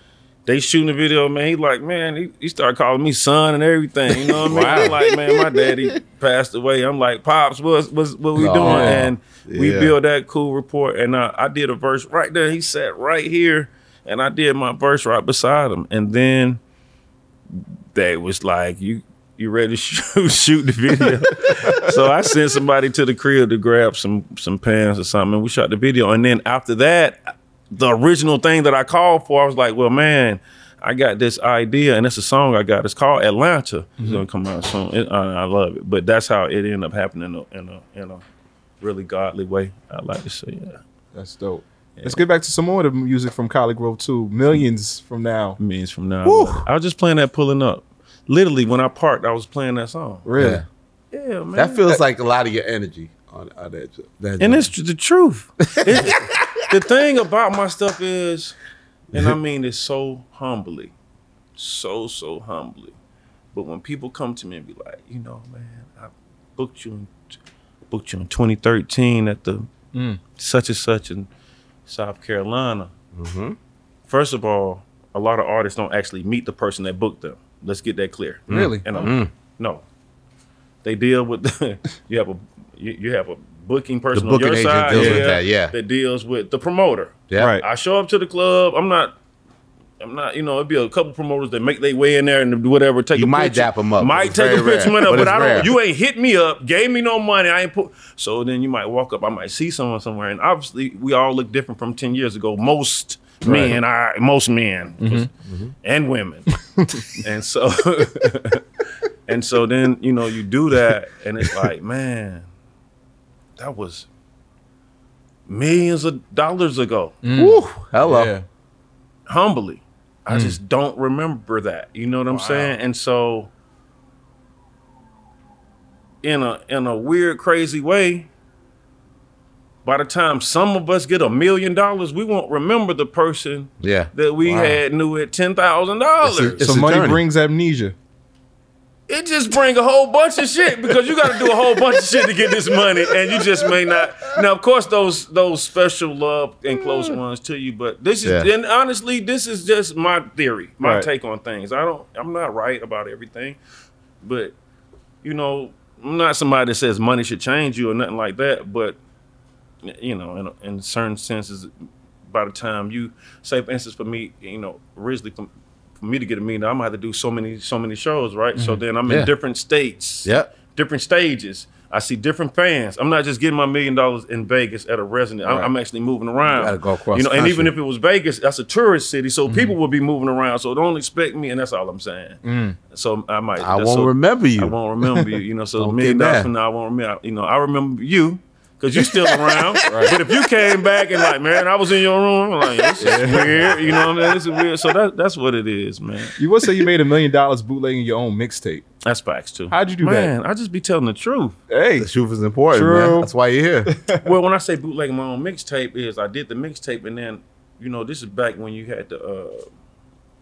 They shooting the video, man. He like, man, he, he started calling me son and everything. You know what I mean? I'm like, man, my daddy passed away. I'm like, Pops, what's, what's, what we oh, doing? And yeah. we built that cool rapport. And I, I did a verse right there. He sat right here. And I did my verse right beside him. And then they was like, you you ready to shoot, shoot the video? So I sent somebody to the crib to grab some, some pants or something. And we shot the video. And then after that, the original thing that I called for, I was like, well, man, I got this idea, and it's a song I got. It's called Atlanta. Mm-hmm. It's gonna come out soon. It, I, I love it. But that's how it ended up happening in a, in a, in a really godly way, I like to say. Yeah. That's dope. Yeah. Let's get back to some more of the music from Collie Grove too. Millions from now. Millions from now. Woo! I was just playing that pulling up. Literally, when I parked, I was playing that song. Really? Yeah, yeah man. That feels that, like a lot of your energy on, on that, that. And job. It's the truth. It, the thing about my stuff is, and I mean this so humbly, so, so humbly, but when people come to me and be like, you know, man, I booked you in, booked you in twenty thirteen at the mm. such and such in South Carolina. Mm-hmm. First of all, a lot of artists don't actually meet the person that booked them. Let's get that clear. Really? And I'm, mm. No. They deal with, the, you have a, you, you have a, booking person the booking on your agent side deals yeah, with that, yeah. that deals with the promoter. Yeah. Right. I show up to the club. I'm not, I'm not, you know, it'd be a couple promoters that make their way in there and whatever, take you a might picture, dap them up. Might take a picture rare, up, but, but I don't, rare. You ain't hit me up, gave me no money. I ain't put, so then you might walk up, I might see someone somewhere. And obviously we all look different from ten years ago. Most right. men, I, most men mm-hmm. was, mm-hmm. and women. And so, and so then, you know, you do that and it's like, man, that was millions of dollars ago. Mm. Woo, hello. Yeah. Humbly, I mm. just don't remember that. You know what I'm wow. saying? And so, in a in a weird, crazy way, by the time some of us get a million dollars, we won't remember the person yeah. that we wow. had knew at ten thousand dollars. So money brings amnesia. It just bring a whole bunch of shit because you got to do a whole bunch of shit to get this money, and you just may not. Now, of course, those those special love and close ones to you, but this is yeah. and honestly, this is just my theory, my right. take on things. I don't, I'm not right about everything, but you know, I'm not somebody that says money should change you or nothing like that. But you know, in, in certain senses, by the time you say, for instance, for me, you know, originally from. For me to get a meeting, I'm gonna have to do so many, so many shows, right? Mm-hmm. So then I'm yeah. in different states, yep. different stages. I see different fans. I'm not just getting my million dollars in Vegas at a resident. Right. I'm, I'm actually moving around. You gotta go across, you know, and even if it was Vegas, that's a tourist city, so mm-hmm. people will be moving around. So don't expect me, and that's all I'm saying. Mm. So I might. I won't so, remember you. I won't remember you. You know, so a million dollars from now, I won't remember. You know, I remember you. Cause you still around, right. But if you came back and like, man, I was in your room, I'm like, this is weird, you know what I mean? This is weird. So that, that's what it is, man. You would say you made a million dollars bootlegging your own mixtape. That's facts too. How'd you do man, that? Man, I just be telling the truth. Hey, the truth is important, True. man. That's why you're here. Well, when I say bootlegging my own mixtape, is I did the mixtape, and then, you know, this is back when you had to uh,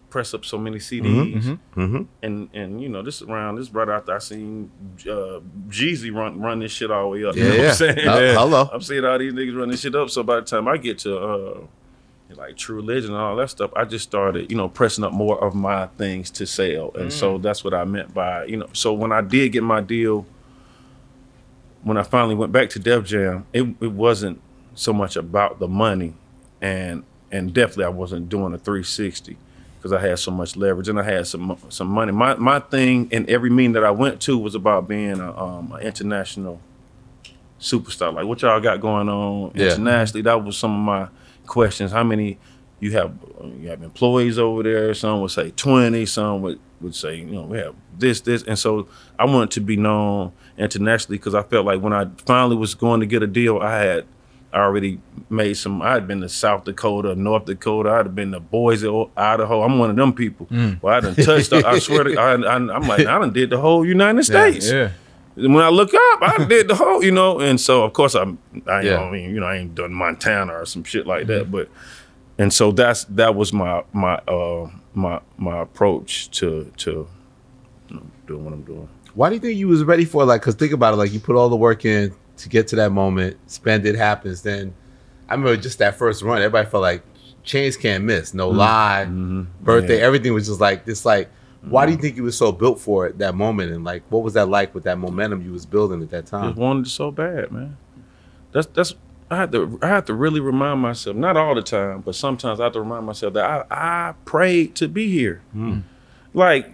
press up so many C Ds, mm-hmm, mm-hmm. and and you know, this around this right after I seen uh, Jeezy run run this shit all the way up. Yeah, you know what I'm saying? Uh, hello, I'm seeing all these niggas run this shit up. So by the time I get to uh, like True Religion and all that stuff, I just started, you know, pressing up more of my things to sell. And mm. so that's what I meant by, you know, so when I did get my deal, when I finally went back to Def Jam, it, it wasn't so much about the money. And and definitely I wasn't doing a three sixty because I had so much leverage and I had some some money. My my thing in every meeting that I went to was about being a, um, an international superstar. Like, what y'all got going on yeah. internationally? That was some of my questions. How many you have you have employees over there? Some would say twenty, some would, would say, you know, we have this, this. And so I wanted to be known internationally because I felt like when I finally was going to get a deal, I had I already made some, I had been to South Dakota, North Dakota, I'd have been to Boise, Idaho. I'm one of them people. Mm. Well, I done touched, I swear to God, I, I, I'm like, I done did the whole United States. Yeah, yeah. And when I look up, I did the whole, you know, and so of course I'm, I, yeah. know, I mean, you know, I ain't done Montana or some shit like that, mm-hmm. but, and so that's, that was my, my, uh, my, my approach to, to you know, doing what I'm doing. Why do you think you was ready for, like, cause think about it, like you put all the work in, to get to that moment, Spend It happens. Then I remember just that first run, everybody felt like Chainz can't miss. No mm-hmm. Lie, mm-hmm. Birthday, yeah. everything was just like this. Like, mm-hmm. why do you think you was so built for it that moment? And like, what was that like with that momentum you was building at that time? Just wanted it so bad, man. That's that's I had to I had to really remind myself. Not all the time, but sometimes I have to remind myself that I I prayed to be here. Mm. Like.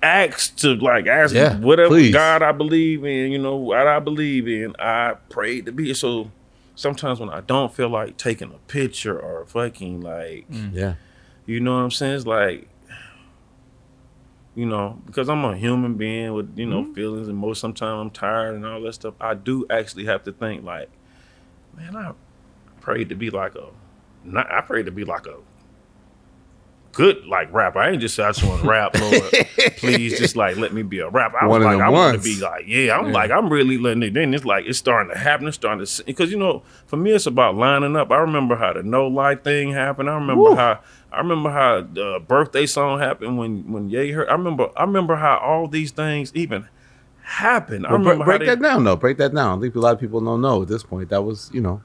asked to like ask yeah, whatever please. God I believe in, you know, what I believe in, I prayed to be. So sometimes when I don't feel like taking a picture or fucking like, mm. yeah, you know what I'm saying? It's like, you know, because I'm a human being with, you know, mm. feelings and most sometimes I'm tired and all that stuff. I do actually have to think like, man, I prayed to be like a, not, I prayed to be like a, good like rapper. I ain't just say I just want to rap, Lord. Please just like let me be a rapper. I was like, I want to be like, yeah, I'm yeah. like, I'm really letting it in. It's like it's starting to happen. It's starting to because you know, for me it's about lining up. I remember how the No Lie thing happened. I remember Woo. how I remember how the Birthday Song happened when when Ye heard. I remember I remember how all these things even happened. Well, I remember break, break how they, that down though. Break that down. I think a lot of people don't know at this point. That was, you know,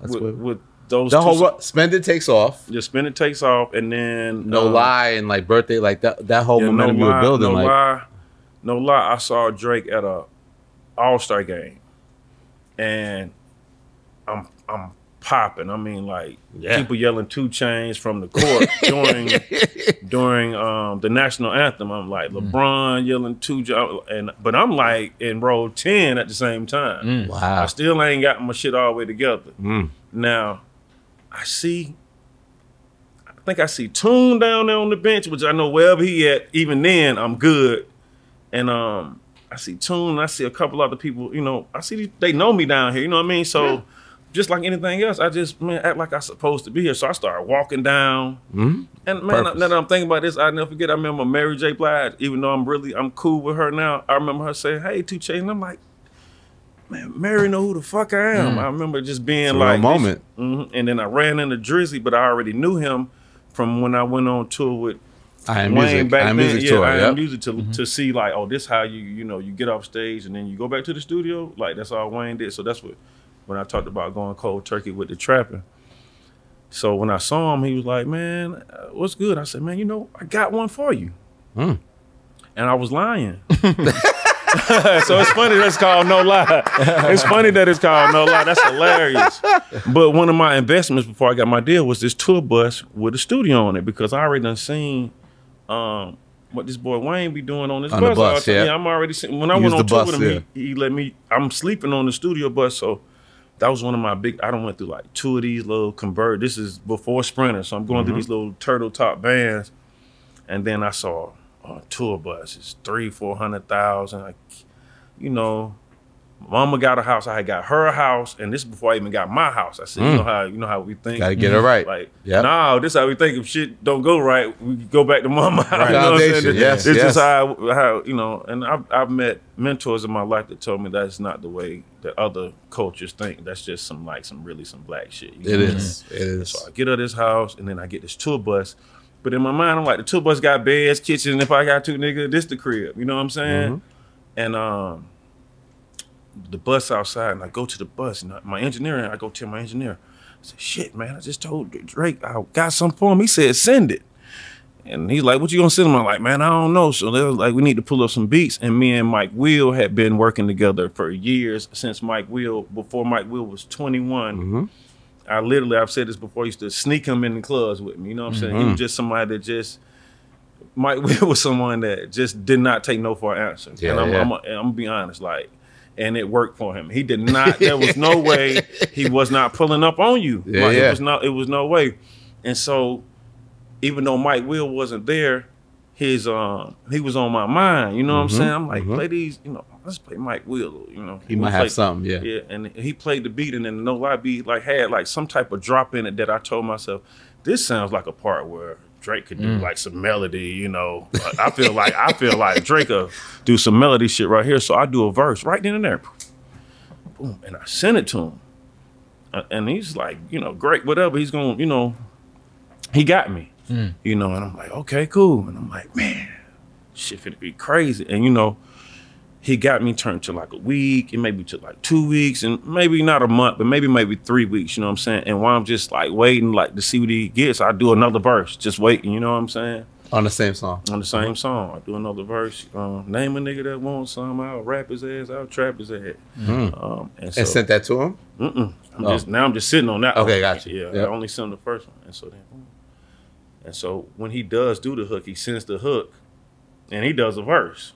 that's with, what with Those the two, whole Spend It takes off. Yeah, Spend It takes off, and then No uh, Lie and like Birthday, like that that whole yeah, momentum no you were building. No like, lie, no lie. I saw Drake at a All Star game, and I'm I'm popping. I mean, like yeah. people yelling two Chainz from the court during during um, the national anthem. I'm like LeBron mm. yelling two, and but I'm like in row ten at the same time. Mm. Wow, I still ain't got my shit all the way together. Mm. Now. I see, I think I see Toon down there on the bench, which I know wherever he at, even then, I'm good. And um, I see Toon, I see a couple other people, you know, I see these, they know me down here, you know what I mean? So yeah. just like anything else, I just, man, act like I'm supposed to be here. So I started walking down. Mm-hmm. And man, I, now that I'm thinking about this, I never forget, I remember Mary J. Blige, even though I'm really, I'm cool with her now, I remember her saying, hey, two Chainz, and I'm like, man, Mary know who the fuck I am. Mm. I remember just being it's like, moment. Mm-hmm. And then I ran into Drizzy, but I already knew him from when I went on tour with I am Wayne music. back I am then. Music yeah, tour, I am yep. music to mm-hmm. to see like, oh, this how you you know you get off stage and then you go back to the studio. Like that's all Wayne did. So that's what when I talked about going cold turkey with the trapping. So when I saw him, he was like, man, what's good? I said, man, you know, I got one for you, mm. and I was lying. So it's funny that's called No Lie. It's funny that it's called No Lie. That's hilarious. But one of my investments before I got my deal was this tour bus with a studio on it because I already done seen um, what this boy Wayne be doing on this on bus. The bus I yeah. yeah, I'm already seen, when I Use went on tour bus, with him, yeah. he, he let me. I'm sleeping on the studio bus, so that was one of my big. I done went through like two of these little convert. This is before Sprinter, so I'm going mm-hmm. through these little turtle top bands, and then I saw. On tour buses, three, four hundred thousand. Like, you know, mama got a house. I had got her a house, and this is before I even got my house. I said, mm. you know how you know how we think. Gotta get mm-hmm. it right. Like, yep. nah, this is how we think. If shit don't go right, we go back to mama. Right. You know what I'm saying? Yes, it's yes. just how, how you know. And I've I've met mentors in my life that told me that's not the way that other cultures think. That's just some like some really some black shit. You it know is. Know? It is. So I get her this house, and then I get this tour bus. But in my mind, I'm like, the two of us got beds, kitchen. If I got two, nigga, this the crib. You know what I'm saying? Mm-hmm. And um, the bus outside, and I go to the bus, and I, my engineer, I go tell my engineer, I said, shit, man, I just told Drake I got something for him. He said, send it. And he's like, what you gonna send him? I'm like, man, I don't know. So they was like, we need to pull up some beats. And me and Mike Will had been working together for years since Mike Will, before Mike Will was twenty-one. Mm-hmm. I literally, I've said this before, I used to sneak him in the clubs with me. You know what I'm mm-hmm. saying? He was just somebody that just, Mike Will was someone that just did not take no for an answer. Yeah, and I'm, yeah. I'm, I'm, I'm gonna be honest, like, and it worked for him. He did not, there was no way he was not pulling up on you. Yeah, like, yeah. It was not, it was no way. And so, even though Mike Will wasn't there, his um he was on my mind. You know what mm-hmm, I'm saying? I'm like, mm-hmm. play these, you know, let's play Mike Will. You know, he, he might have something, yeah. Yeah, and he played the beat, and then No Lie beat like had like some type of drop in it that I told myself, this sounds like a part where Drake could do mm. like some melody. You know, I feel like I feel like Drake could do some melody shit right here. So I do a verse right then and there, boom, and I sent it to him, and he's like, you know, great, whatever. He's gonna, you know, he got me. Mm. You know, and I'm like, okay, cool. And I'm like, man, shit finna be crazy. And you know, he got me turned to like a week, and maybe to like two weeks, and maybe not a month, but maybe maybe three weeks, you know what I'm saying? And while I'm just like waiting, like to see what he gets, I do another verse, just waiting, you know what I'm saying? On the same song. On the same song. I do another verse. Um, name a nigga that wants some, I'll rap his ass, I'll trap his ass. Mm. Um, and, so, and sent that to him? Mm-mm. I'm oh. just, now I'm just sitting on that. Okay, got you. Yeah, yep. I only sent him the first one. And so then, And so when he does do the hook, he sends the hook, and he does a verse,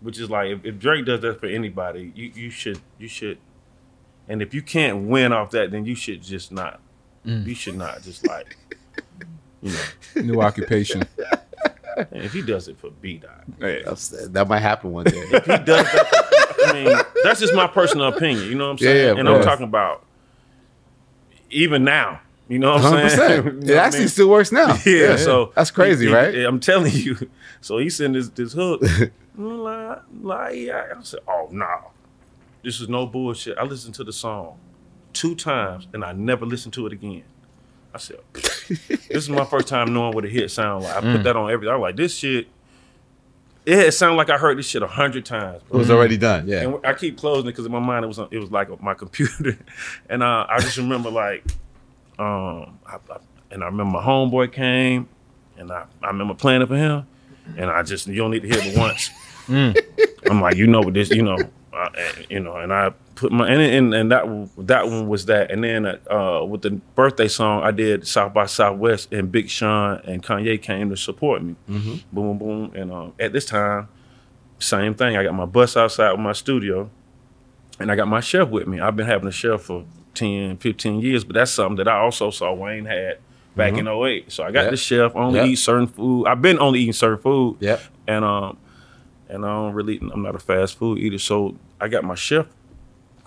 which is like if, if Drake does that for anybody, you you should you should, and if you can't win off that, then you should just not, mm. you should not just like, you know, new occupation. And if he does it for B-Dot, yeah. that might happen one day. If he does that, for, I mean, that's just my personal opinion. You know what I'm saying? Yeah, yeah, and man. I'm talking about even now. You know what I'm saying? You know it what actually I mean? Still works now. Yeah, yeah, so that's crazy, he, right? He, I'm telling you. So he sent this this hook. I said, oh no, this is no bullshit. I listened to the song two times and I never listened to it again. I said, this is my first time knowing what a hit sound like. I mm. put that on everything. I'm like, this shit. It sounded like I heard this shit a hundred times. Bro. It was already done, yeah. And I keep closing it because in my mind it was it was like my computer, and uh, I just remember like. Um, I, I, and I remember my homeboy came, and I, I remember playing it for him, and I just you don't need to hear it once. mm. I'm like, you know what this, you know, uh, and, you know, and I put my and and, and that that one was that, and then uh, with the birthday song I did South by Southwest, and Big Sean and Kanye came to support me. Mm-hmm. Boom, boom, and um, at this time, same thing. I got my bus outside with my studio, and I got my chef with me. I've been having a chef for ten, fifteen years, but that's something that I also saw Wayne had back mm-hmm. in oh eight. So I got yep. the chef, only yep. eat certain food. I've been only eating certain food. Yeah. And um and I don't really I'm not a fast food eater. So I got my chef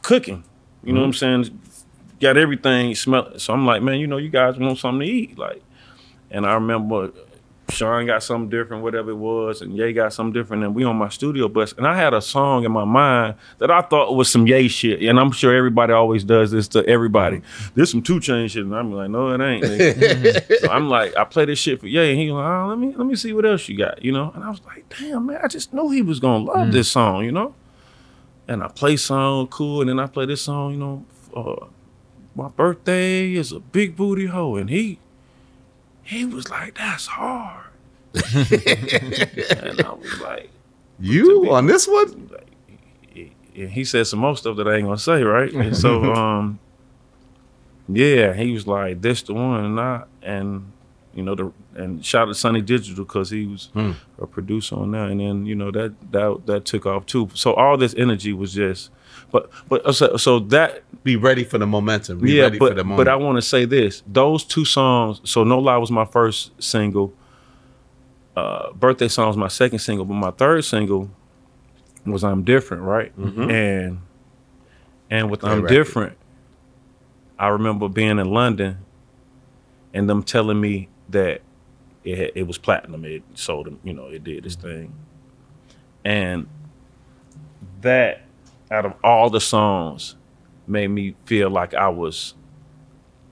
cooking. You mm-hmm. know what I'm saying? Got everything smell. So I'm like, man, you know, you guys want something to eat. Like, and I remember Sean got something different, whatever it was, and Ye got something different, and we on my studio bus. And I had a song in my mind that I thought was some Ye shit, and I'm sure everybody always does this to everybody. This some two chainz shit, and I'm like, no, it ain't, nigga. So I'm like, I play this shit for Ye, and he like, oh, let me let me see what else you got, you know? And I was like, damn, man, I just knew he was gonna love mm. this song, you know? And I play song, cool, and then I play this song, you know, uh, my birthday is a big booty hoe, and he, He was like, that's hard. And I was like, you on this one? Like, and he said some more stuff that I ain't gonna say, right? And so, um, yeah, he was like, this the one, and I, and you know, the and shout out to Sunny Digital because he was hmm. a producer on that, and then you know that that that took off too. So all this energy was just, but but so, so that. Be ready for the momentum. Be yeah, ready but, for the moment. But I want to say this. Those two songs, so No Lie was my first single. Uh, Birthday Song was my second single, but my third single was I'm Different, right? Mm-hmm. And and with I'm Different, I remember being in London and them telling me that it, it was platinum. It sold them, you know, it did this thing. And that, out of all the songs, made me feel like I was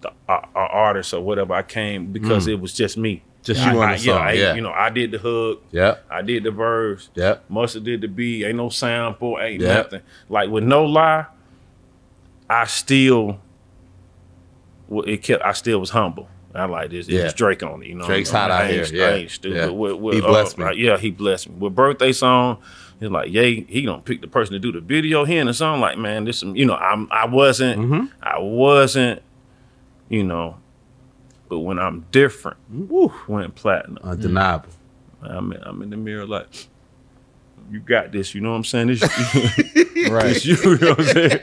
the, a, a artist or whatever I came because mm. it was just me. Just you I, on the I, song. Yeah, I, yeah. You know, I did the hook. Yeah. I did the verse. Yeah. Musta did the beat. Ain't no sample. Ain't yeah. nothing. Like with No Lie, I still, well, it kept. I still was humble. I like this. It yeah. was Drake on it. You know, Drake's hot out here. Yeah. yeah. With, with, he blessed uh, me. Yeah, he blessed me. With Birthday Song, he's like, yeah, he gonna pick the person to do the video here and the song. Like, man, this some, you know, I'm, I wasn't, mm-hmm. I wasn't, you know, but when I'm different, woo, went platinum. Undeniable. Mm. I'm, in, I'm in the mirror like, you got this, you know what I'm saying? This, right. This you, you know what I'm saying?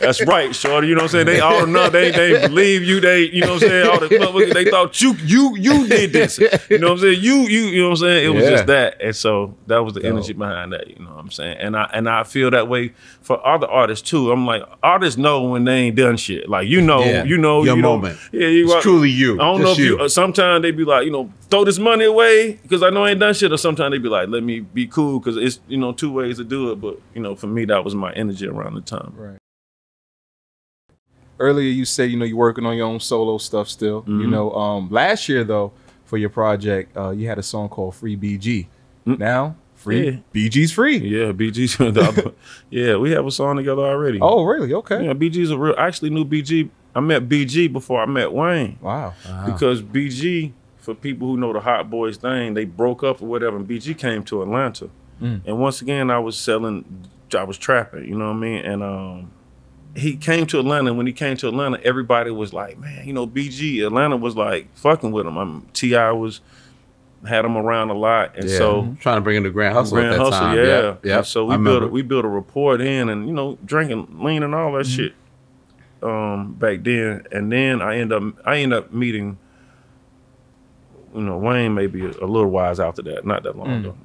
That's right, shorty, you know what I'm saying? They all know, they they believe you, they, you know what I'm saying? All the motherfuckers, they thought you you you did this. You know what I'm saying? You you you know what I'm saying? It was yeah. just that. And so that was the Yo. energy behind that, you know what I'm saying? And I and I feel that way for other artists too. I'm like, artists know when they ain't done shit. Like, you know, yeah. you know your you moment. Yeah, you it's like, truly you. I don't just know if you, you sometimes they be like, you know, throw this money away because I know I ain't done shit, or sometimes they be like, let me be cool, because it's, you know, two ways to do it. But, you know, for me, that was my energy around the time. Right. Earlier, you said, you know, you're working on your own solo stuff still. Mm-hmm. You know, um, last year, though, for your project, uh, you had a song called Free B G. Mm-hmm. Now, Free yeah. B G's free. Yeah, B G's. Yeah, we have a song together already. Oh, really? Okay. Yeah, B G's a real, I actually knew B G. I met B G before I met Wayne. Wow. wow. Because B G, for people who know the Hot Boys thing, they broke up or whatever, and B G came to Atlanta. Mm. And once again, I was selling, I was trapping, you know what I mean? And um, he came to Atlanta. And when he came to Atlanta, everybody was like, man, you know, B G, Atlanta was like fucking with him. I'm, T I was, had him around a lot. And yeah. so. Mm-hmm. Trying to bring him to Grand Hustle Grand at that Hustle, time. yeah. yeah. Yep. So we built, a, we built a rapport in and, you know, drinking, lean and all that mm-hmm. shit um, back then. And then I end up, I end up meeting, you know, Wayne maybe a, a little while after that, not that long mm. ago.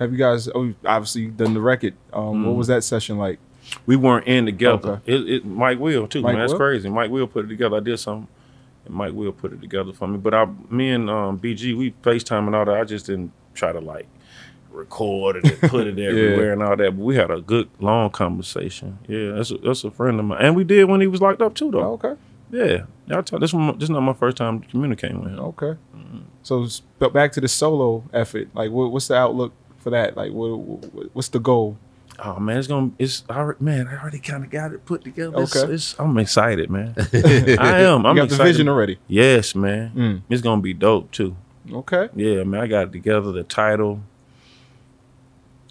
Have you guys obviously done the record? Um, mm. What was that session like? We weren't in together. Okay. It, it, Mike Will too. Mike man, that's Will? crazy. Mike Will put it together. I did something, and Mike Will put it together for me. But I, me and um, B G, we FaceTime and all that. I just didn't try to like record it and put it everywhere yeah. and all that. But we had a good long conversation. Yeah, that's a, that's a friend of mine, and we did when he was locked up too, though. Oh, okay. Yeah, I tell, this one, this is not my first time communicating with him. Okay. Mm. So back to the solo effort. Like, what, what's the outlook for that? Like, what, what, what's the goal? Oh man, it's gonna, it's I, man, I already kind of got it put together. Okay. It's, it's, I'm excited, man. I am. I'm you got excited. the vision already. Yes, man. Mm. It's gonna be dope too. Okay. Yeah, man. I got it together. The title.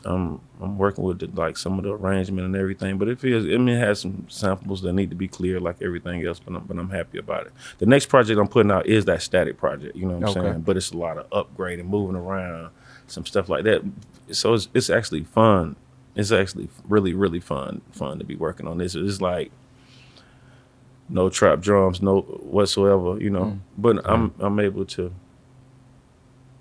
Um, I'm working with the, like some of the arrangement and everything, but it feels. I mean, it has some samples that need to be clear, like everything else. But I'm, but I'm happy about it. The next project I'm putting out is that static project. You know what I'm okay. saying? But it's a lot of upgrading, moving around, some stuff like that. So it's it's actually fun. It's actually really really fun fun to be working on this. It's like no trap drums, no whatsoever. You know, mm. but yeah. I'm I'm able to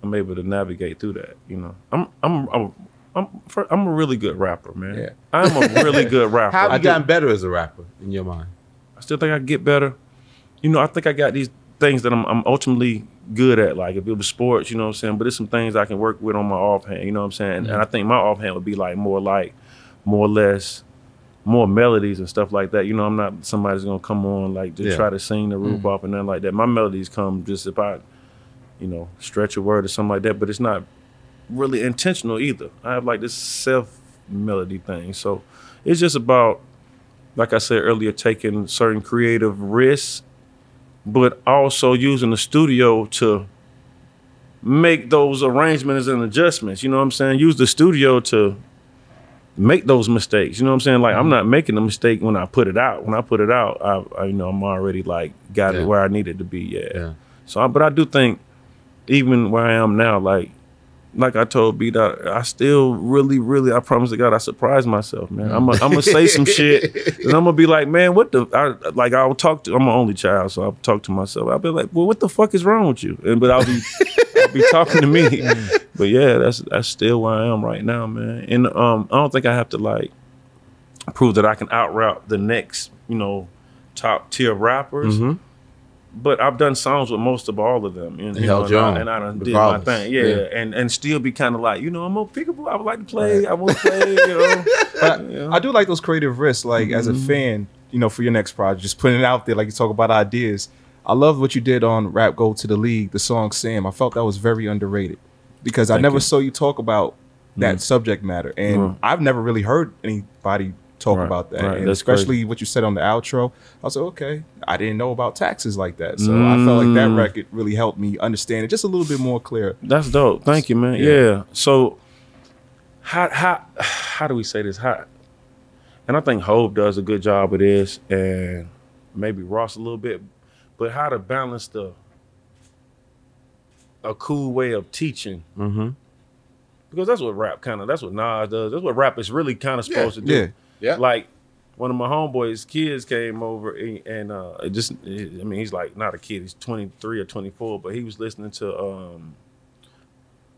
I'm able to navigate through that. You know, I'm I'm. I'm I'm, for, I'm a really good rapper, man. Yeah. I'm a really good rapper. How have you gotten better as a rapper in your mind? I still think I can get better. You know, I think I got these things that I'm, I'm ultimately good at. Like if it was sports, you know what I'm saying? But there's some things I can work with on my offhand, you know what I'm saying? Mm-hmm. And I think my offhand would be like more like, more or less, more melodies and stuff like that. You know, I'm not somebody's going to come on like just yeah. try to sing the roof mm-hmm. off and nothing like that. My melodies come just if I, you know, stretch a word or something like that, but it's not really intentional either. I have like this self melody thing. So it's just about, like I said earlier, taking certain creative risks, but also using the studio to make those arrangements and adjustments. You know what I'm saying? Use the studio to make those mistakes. You know what I'm saying? Like mm-hmm. I'm not making a mistake when I put it out. When I put it out, I, I you know, I'm already like got yeah. it where I needed to be. Yeah. yeah. So, I, but I do think even where I am now, like, Like I told B-Dot, I still really, really, I promise to God, I surprised myself, man. I'm going to say some shit, and I'm going to be like, man, what the, I, like I'll talk to, I'm an only child, so I'll talk to myself. I'll be like, well, what the fuck is wrong with you? And But I'll be I'll be talking to me. But yeah, that's that's still where I am right now, man. And um, I don't think I have to like prove that I can out-route the next, you know, top tier rappers. Mm-hmm. But I've done songs with most of all of them, and, you know, and, I, and I done did my thing, yeah, yeah. and and still be kind of like, you know, I'm unpickable. I would like to play. Right. I won't play. You know, but you know. I do like those creative risks. Like mm-hmm. as a fan, you know, for your next project, just putting it out there. Like you talk about ideas. I love what you did on Rap Go to the League, the song Sam. I felt that was very underrated because Thank I never you. saw you talk about that mm. subject matter. And mm. I've never really heard anybody talk right. about that. Right. And That's especially crazy. what you said on the outro. I was like, okay, I didn't know about taxes like that. So mm. I felt like that record really helped me understand it just a little bit more clear. That's dope. Thank you, man. Yeah. yeah. So how, how, how do we say this? How, and I think Hov does a good job of this and maybe Ross a little bit, but how to balance the a cool way of teaching. Mm-hmm. Because that's what rap kind of, that's what Nas does. That's what rap is really kind of supposed yeah, to do. Yeah. Yeah. Like one of my homeboys' kids came over and, and uh, it just, it, I mean, he's like not a kid, he's twenty-three or twenty-four, but he was listening to um,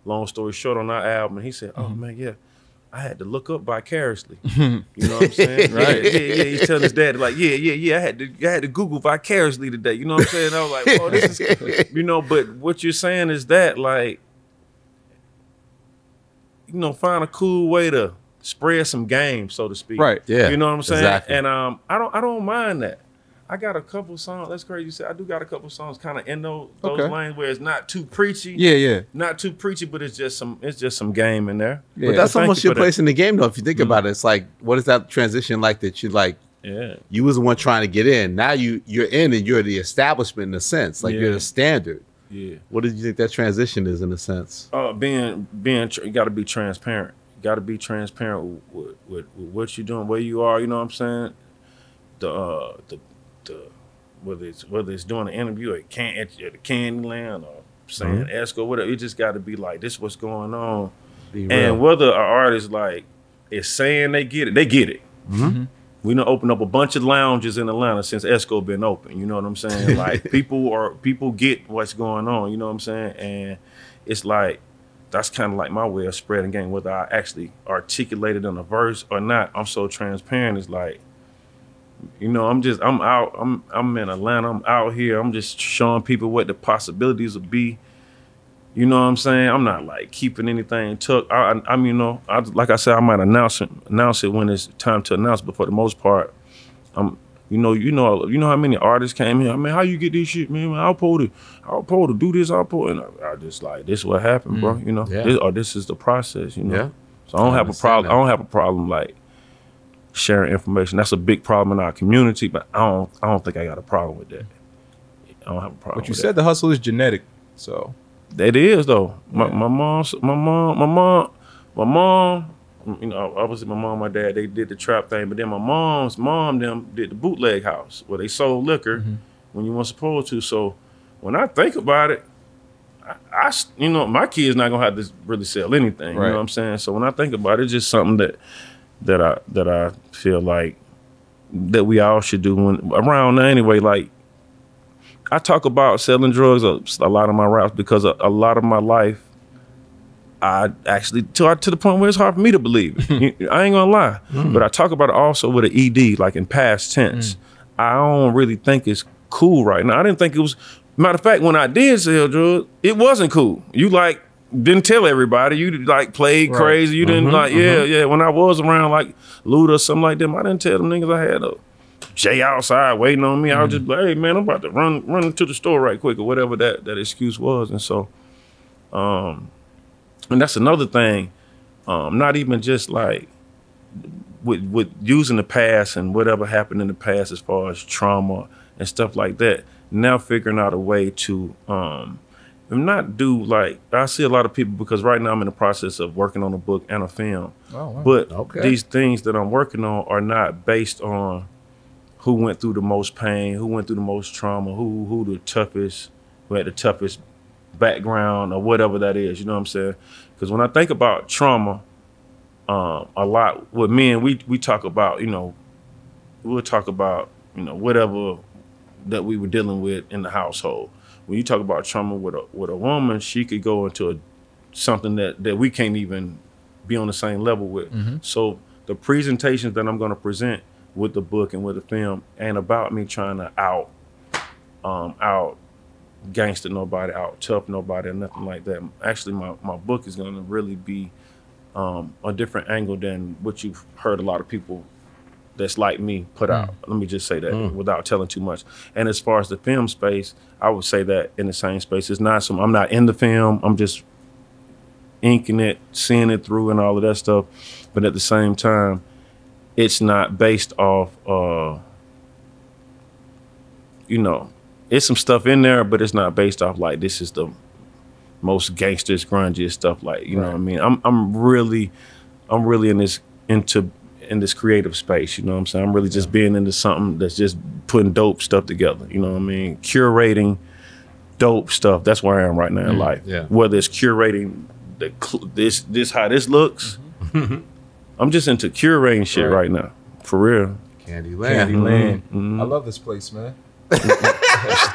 Long Story Short on our album. And he said, oh mm-hmm. man, yeah, I had to look up vicariously. You know what I'm saying? Right. Yeah, yeah. He's telling his dad, like, yeah, yeah, yeah. I had to I had to Google vicariously today. You know what I'm saying? I was like, well, this is, you know, but what you're saying is that, like, you know, find a cool way to spread some game, so to speak. Right. Yeah. You know what I'm saying? Exactly. And um I don't I don't mind that. I got a couple songs. That's crazy. You said I do got a couple songs kind of in those those okay. lanes where it's not too preachy. Yeah, yeah. Not too preachy, but it's just some it's just some game in there. Yeah. But that's well, almost you your place that. in the game, though. If you think mm-hmm. about it, it's like, what is that transition like that you like? Yeah. You was the one trying to get in. Now you you're in and you're the establishment in a sense, like yeah. you're the standard. Yeah. What did you think that transition is in a sense? Uh, being being you got to be transparent. You got to be transparent with, with, with what you're doing, where you are. You know what I'm saying? The uh, the The, whether it's whether it's doing an interview at can at the Candyland or saying mm-hmm. Esco, whatever, it just got to be like, this is what's going on, be and real. Whether an artist like is saying they get it, they get it. Mm-hmm. We done open up a bunch of lounges in Atlanta since Esco been open. You know what I'm saying? Like people are people get what's going on. You know what I'm saying? And it's like that's kind of like my way of spreading game, whether I actually articulate it in a verse or not. I'm so transparent. It's like, you know, I'm just, I'm out, I'm I'm in Atlanta, I'm out here, I'm just showing people what the possibilities would be. You know what I'm saying? I'm not like keeping anything tucked. I, I, I'm, you know, I, like I said, I might announce it, announce it when it's time to announce, but for the most part, I'm, you know, you know, you know how many artists came here? I mean, how you get this shit, man? I'll pull to, I'll pull to do this, I'll pull. And I, I just like, this is what happened, mm, bro, you know? Yeah. This, or this is the process, you know? Yeah. So I don't I have a problem, I don't have a problem like, sharing information. That's a big problem in our community, but I don't I don't think I got a problem with that. I don't have a problem. But you with said that. The hustle is genetic, so it is though. My yeah. my mom, my mom, my mom, my mom. You know, obviously my mom, my dad, they did the trap thing, but then my mom's mom them did the bootleg house where they sold liquor mm-hmm. when you weren't supposed to. So when I think about it, I, I you know my kid's not gonna have to really sell anything. Right. You know what I'm saying? So when I think about it, it's just something that. that I that I feel like that we all should do when, around now anyway. Like I talk about selling drugs a, a lot of my raps because a, a lot of my life, I actually, to, to the point where it's hard for me to believe it. I ain't gonna lie. Mm. But I talk about it also with an E D, like in past tense. Mm. I don't really think it's cool right now. I didn't think it was, matter of fact, when I did sell drugs, it wasn't cool. You like, didn't tell everybody. You like played right. crazy. You didn't mm-hmm, like, yeah, mm-hmm. yeah. When I was around like Luda or something like them, I didn't tell them niggas I had a J outside waiting on me. Mm-hmm. I was just like, hey man, I'm about to run run into the store right quick or whatever that, that excuse was. And so, um, and that's another thing. Um, not even just like with with using the past and whatever happened in the past as far as trauma and stuff like that. Now figuring out a way to, um, not do like, I see a lot of people because right now I'm in the process of working on a book and a film. Oh, wow. But okay. these things that I'm working on are not based on who went through the most pain, who went through the most trauma, who who the toughest, who had the toughest background or whatever that is, you know what I'm saying? Because when I think about trauma, um, a lot with men, we, we talk about, you know, we'll talk about, you know, whatever that we were dealing with in the household. When you talk about trauma with a with a woman, she could go into a, something that, that we can't even be on the same level with. Mm-hmm. So the presentations that I'm going to present with the book and with the film ain't about me trying to out, um, out gangster nobody, out tough nobody, or nothing like that. Actually, my, my book is going to really be um, a different angle than what you've heard a lot of people that's like me put mm. out. Let me just say that mm. without telling too much. And as far as the film space, I would say that in the same space. It's not some, I'm not in the film. I'm just inking it, seeing it through and all of that stuff. But at the same time, it's not based off, uh, you know, it's some stuff in there, but it's not based off like this is the most gangsters, grungiest stuff. Like, you right. know what I mean? I'm I'm really, I'm really in this into in this creative space, you know what I'm saying? I'm really just being into something that's just putting dope stuff together, you know what I mean? Curating dope stuff. That's where I am right now mm-hmm. in life. Yeah. Whether it's curating the this this how this looks. Mm-hmm. I'm just into curating shit right, right now, for real. Candyland. Candyland. Mm-hmm. Mm-hmm. I love this place, man.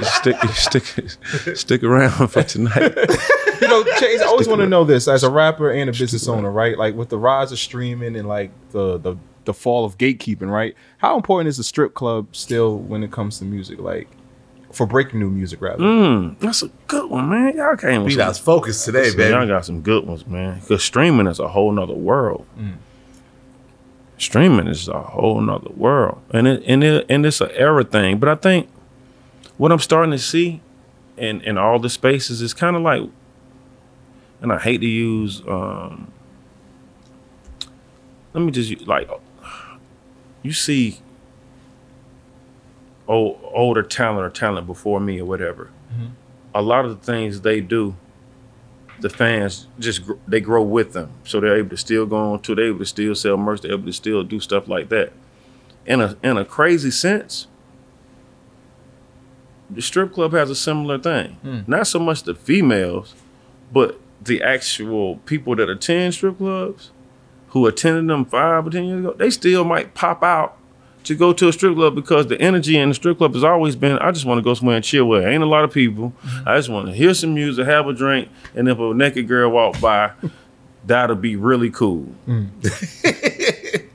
stick, stick, stick around for tonight. You know, Chainz, I always want to know this as a rapper and a business owner, right? Like with the rise of streaming and like the, the the fall of gatekeeping, right? How important is the strip club still when it comes to music, like for breaking new music, rather? Mm, that's a good one, man. Y'all came with B-Dot's focused today, baby. Y'all got some good ones, man. Because streaming is a whole nother world. Mm. Streaming is a whole nother world, and it and it and it's an era thing. But I think what I'm starting to see in in all the spaces is kind of like. And I hate to use, um, let me just, use, like, you see old, older talent or talent before me or whatever. Mm-hmm. A lot of the things they do, the fans just, they grow with them. So they're able to still go on tour, they're able to still sell merch, they're able to still do stuff like that. In a, in a crazy sense, the strip club has a similar thing. Mm. Not so much the females, but the actual people that attend strip clubs, who attended them five or ten years ago, they still might pop out to go to a strip club because the energy in the strip club has always been, I just want to go somewhere and chill where there ain't a lot of people. Mm-hmm. I just want to hear some music, have a drink, and if a naked girl walk by, that'll be really cool. Mm.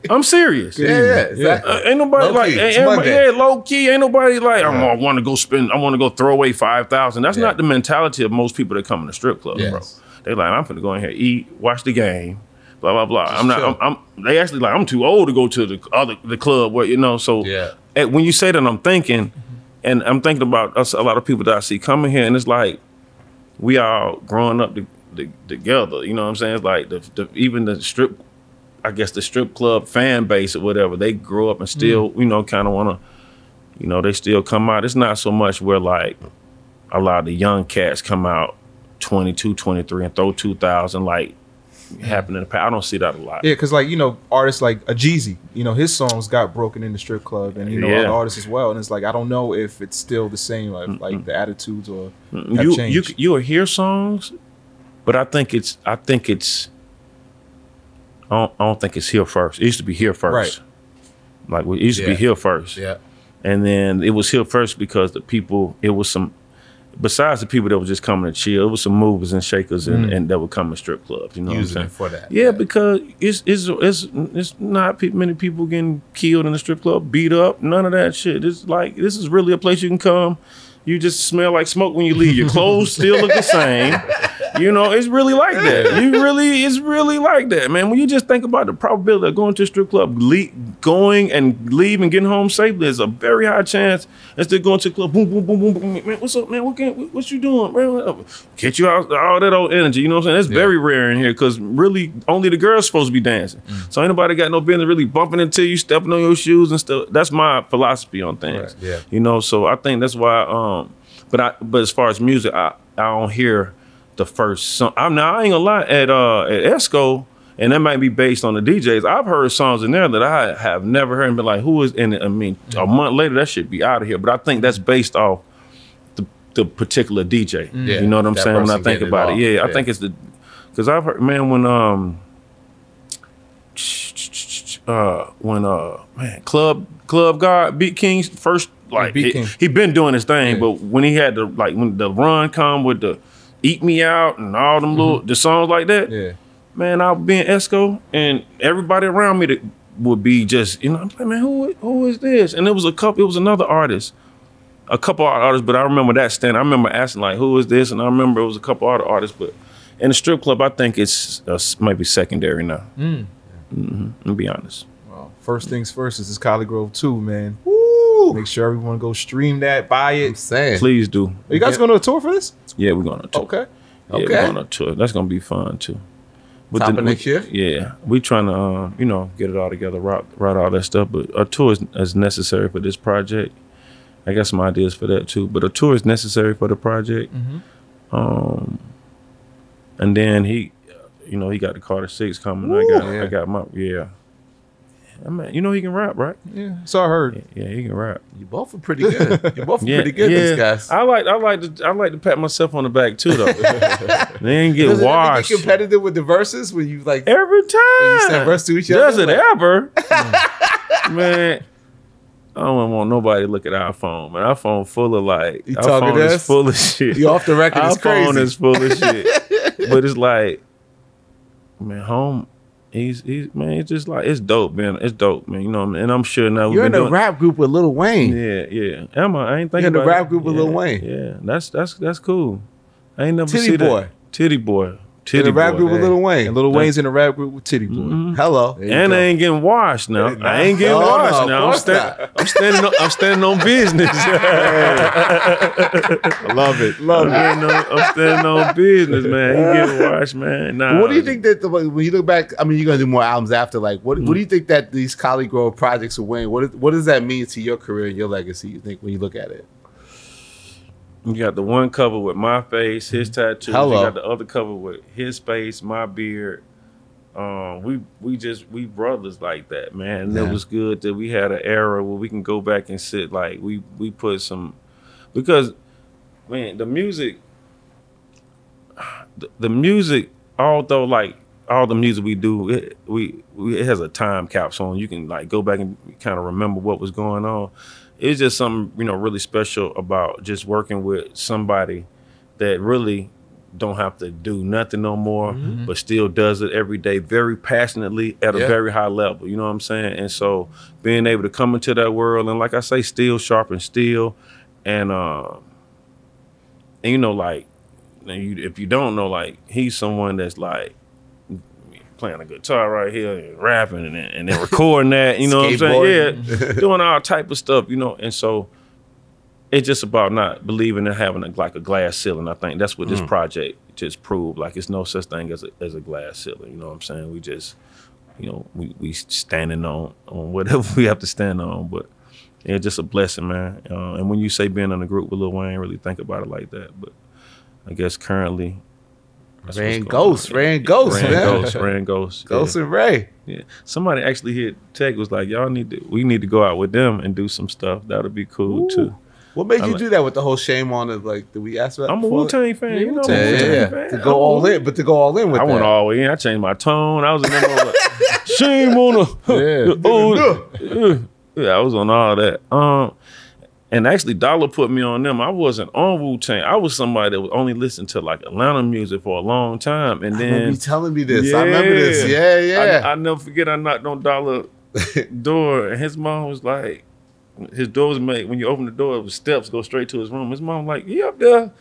I'm serious. Yeah, yeah, exactly. Uh, ain't nobody low like, ain't everybody, yeah, low key. Ain't nobody like, yeah. I want to go spend, I want to go throw away five thousand. That's yeah. not the mentality of most people that come in the strip club, yes. bro. They like, I'm finna go in here, eat, watch the game, blah, blah, blah. Just I'm not, I'm, I'm, they actually like, I'm too old to go to the other, the club where, you know, so yeah. at, when you say that, I'm thinking, mm-hmm. and I'm thinking about us, a lot of people that I see coming here, and it's like, we all growing up to, to, together, you know what I'm saying? It's like, the, the, even the strip I guess the strip club fan base or whatever, they grew up and still, mm. you know, kind of want to, you know, they still come out. It's not so much where like a lot of the young cats come out twenty-two, twenty-three and throw two thousand like happening in the past. I don't see that a lot. Yeah, because like, you know, artists like a Jeezy, you know, his songs got broken in the strip club and, you know, yeah. other artists as well. And it's like, I don't know if it's still the same, like, mm-mm. like the attitudes or have you, changed. You, you'll hear songs, but I think it's, I think it's, I don't, I don't think it's here first. It used to be here first. Right. Like, it used yeah. to be here first. Yeah. And then it was here first because the people, it was some, besides the people that were just coming to chill, it was some movers and shakers mm. and, and that would come to strip clubs. You know Using what I'm saying? For that. Yeah, yeah, because it's it's it's it's not pe many people getting killed in the strip club, beat up, none of that shit. It's like, this is really a place you can come. You just smell like smoke when you leave. Your clothes still look the same. You know, it's really like that. You really, it's really like that, man. When you just think about the probability of going to a strip club, le going and leaving, getting home safely, is a very high chance. Instead of going to a club, boom, boom, boom, boom, boom. Man, what's up, man? What can, what, what you doing, man? Get you out all that old energy. You know what I'm saying? That's yeah. very rare in here because really only the girls supposed to be dancing. Mm. So ain't nobody got no business really bumping into you, stepping on your shoes and stuff. That's my philosophy on things. Right. Yeah. You know, so I think that's why. Um, but I, but as far as music, I, I don't hear. The first song. I'm now I ain't gonna lie at uh at Esco, and that might be based on the D Js. I've heard songs in there that I have never heard and been like, who is in it? I mean, mm-hmm. a month later that should be out of here. But I think that's based off the, the particular D J. Mm-hmm. You know what I'm that saying? When I think about it, it. Yeah, yeah, I think it's the because I've heard man when um uh when uh man Club Club God Beat King's first like yeah, he, King. he been doing his thing, yeah. but when he had the like when the run come with the Eat Me Out and all them little mm-hmm. the songs like that. Yeah, man, I'll be in Esco and everybody around me that would be just you know I'm like man who who is this? And it was a couple. It was another artist, a couple of artists. But I remember that stand. I remember asking like who is this? And I remember it was a couple other artists. But in the strip club, I think it's uh, maybe secondary now. Mm. Mm-hmm. I'll be honest. Wow. Uh, first things first, this is Collie Grove two, man. Woo! Make sure everyone go stream that, buy it. I'm saying. Please do. Are you guys yeah. going on a tour for this? Yeah, we're going on a tour. Okay. Yeah, okay. We're going on a tour. That's going to be fun, too. With Top the, of next we, year? Yeah. We're trying to, um, you know, get it all together, rock, rock all that stuff. But a tour is, is necessary for this project. I got some ideas for that, too. But a tour is necessary for the project. Mm-hmm. Um, and then he, you know, he got the Carter Six coming. Ooh, I got, yeah. I got my, yeah. I mean, you know he can rap, right? Yeah, so I heard. Yeah, yeah, he can rap. You both are pretty good. You both are yeah, pretty good, yeah. these guys. I like, I like, to, I like to pat myself on the back too, though. They ain't get Doesn't washed. Does it get competitive with the verses when you like every time when you send verse to each other? Does it like, ever? Man, I don't want nobody to look at our phone, man. Our phone full of like, you our phone is full of shit. You off the record? Our is crazy. phone is full of shit, but it's like, man, home. He's, he's, man, it's just like, it's dope, man. It's dope, man. You know what I mean? And I'm sure now we've You're been in a doing... rap group with Lil Wayne. Yeah, yeah. Am I? I ain't thinking You're in a rap it. group with yeah, Lil Wayne. Yeah, that's that's that's cool. I ain't never Titty seen Boy. that. Titty Boy. Titty Boy. In a rap group hey. with Lil Wayne. And Lil that's... Wayne's in a rap group with Titty Boy. Mm-hmm. Hello. And I ain't getting washed now. I ain't getting no, washed no, now. I'm, sta I'm, standing on, I'm standing on business. I love it. Love it. I'm, I'm standing on business, man. You getting washed, man. Nah. What do you think that, the, when you look back, I mean, you're going to do more albums after, like, what, mm-hmm. what do you think that these Collie Grove projects are weighing? What, what does that mean to your career and your legacy, you think, when you look at it? You got the one cover with my face, his tattoos. Hello. You got the other cover with his face, my beard. Um, we we just we brothers like that, man. And yeah. it was good that we had an era where we can go back and sit like we we put some, because man, the music, the, the music, although like all the music we do, it, we, we it has a time capsule. You can like go back and kind of remember what was going on. It's just something, you know, really special about just working with somebody that really don't have to do nothing no more, mm-hmm. but still does it every day very passionately at yeah. a very high level. You know what I'm saying? And so being able to come into that world and like I say, steel sharpen steel, and um, and you know, like you, if you don't know, like he's someone that's like playing a guitar right here and rapping and, and then recording that, you know what I'm saying? Yeah, doing all type of stuff, you know. And so it's just about not believing in having a, like a glass ceiling. I think that's what mm. this project just proved. Like it's no such thing as a, as a glass ceiling. You know what I'm saying? We just, you know, we, we standing on on whatever we have to stand on. But yeah, just a blessing, man. Uh, and when you say being in a group with Lil Wayne, really think about it like that. But I guess currently. Ran Ghost, Ran Ghost, Ran Ghost, Ran Ghost, Ghost and Ray. Yeah, somebody actually hit Tech was like, "Y'all need to, we need to go out with them and do some stuff. That'll be cool Ooh. too." What made I you like, do that with the whole shame on it? Like, did we ask about? I'm a Wu-Tang fan, yeah, you know, yeah, yeah. fan. to go all in, but to go all in with. I that. went all in. I changed my tone. I was in like, shame on the. Yeah. Oh, yeah, I was on all that. Um. And actually, Dollar put me on them. I wasn't on Wu-Tang. I was somebody that would only listen to like Atlanta music for a long time. And then I remember you telling me this. Yeah, I remember this. Yeah, yeah. I, I never forget. I knocked on Dollar's door, and his mom was like, "His door was made. When you open the door, it was steps go straight to his room." His mom was like, "He up there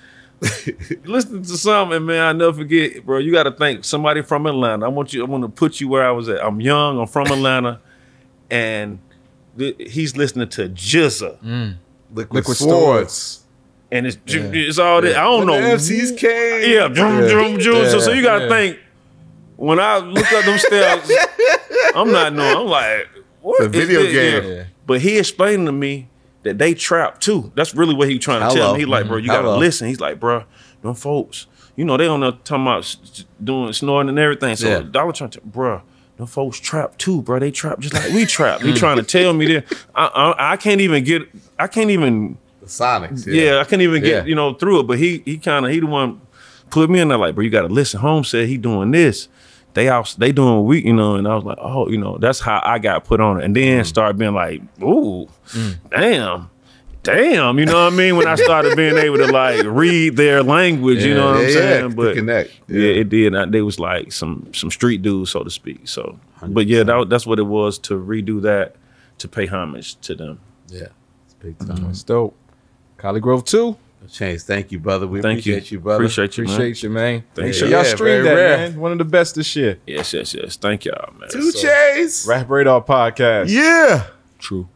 listening to something?" Man, I never forget, bro. You got to think somebody from Atlanta. I want you. I want to put you where I was at. I'm young. I'm from Atlanta, and he's listening to Jizza. Mm. Liquid, Liquid Swords. Swords. And it's yeah. it's all that. Yeah. I don't when know. The M Cs came. Yeah, drum, drum, drum. So, so you got to yeah. think, when I look up them steps, I'm not knowing. I'm like, what it's a video is this? game. Yeah. But he explained to me that they trap too. That's really what he was trying to Hello. tell me. He like, bro, you got to listen. He's like, bro, them folks, you know, they don't know talking about doing snoring and everything. So yeah. Dollar trying to, bro. Them folks trap too, bro. They trap just like we trap. You trying to tell me that I, I I can't even get I can't even the sonics. Yeah, yeah I can't even get yeah. you know through it. But he he kind of he the one put me in there like, bro, you got to listen. Holmes said he doing this. They out they doing weak, you know. And I was like, oh, you know, that's how I got put on it. And then mm. started being like, ooh, mm. damn. Damn, you know what I mean? When I started being able to like read their language, yeah, you know what yeah, I'm saying? Yeah, but connect. Yeah. yeah, it did. I, they was like some some street dudes, so to speak. So, one hundred percent. But yeah, that, that's what it was to redo that, to pay homage to them. Yeah, it's big time. Mm-hmm. That's dope. Collie Grove two. Chance, thank you, brother. We thank appreciate you. you, brother. Appreciate you, appreciate man. you, man. Thank Make sure y'all yeah, stream that, rare. man. One of the best of shit. Yes, yes, yes. Thank y'all, man. two Chainz. Rap Radar Podcast. Yeah. True.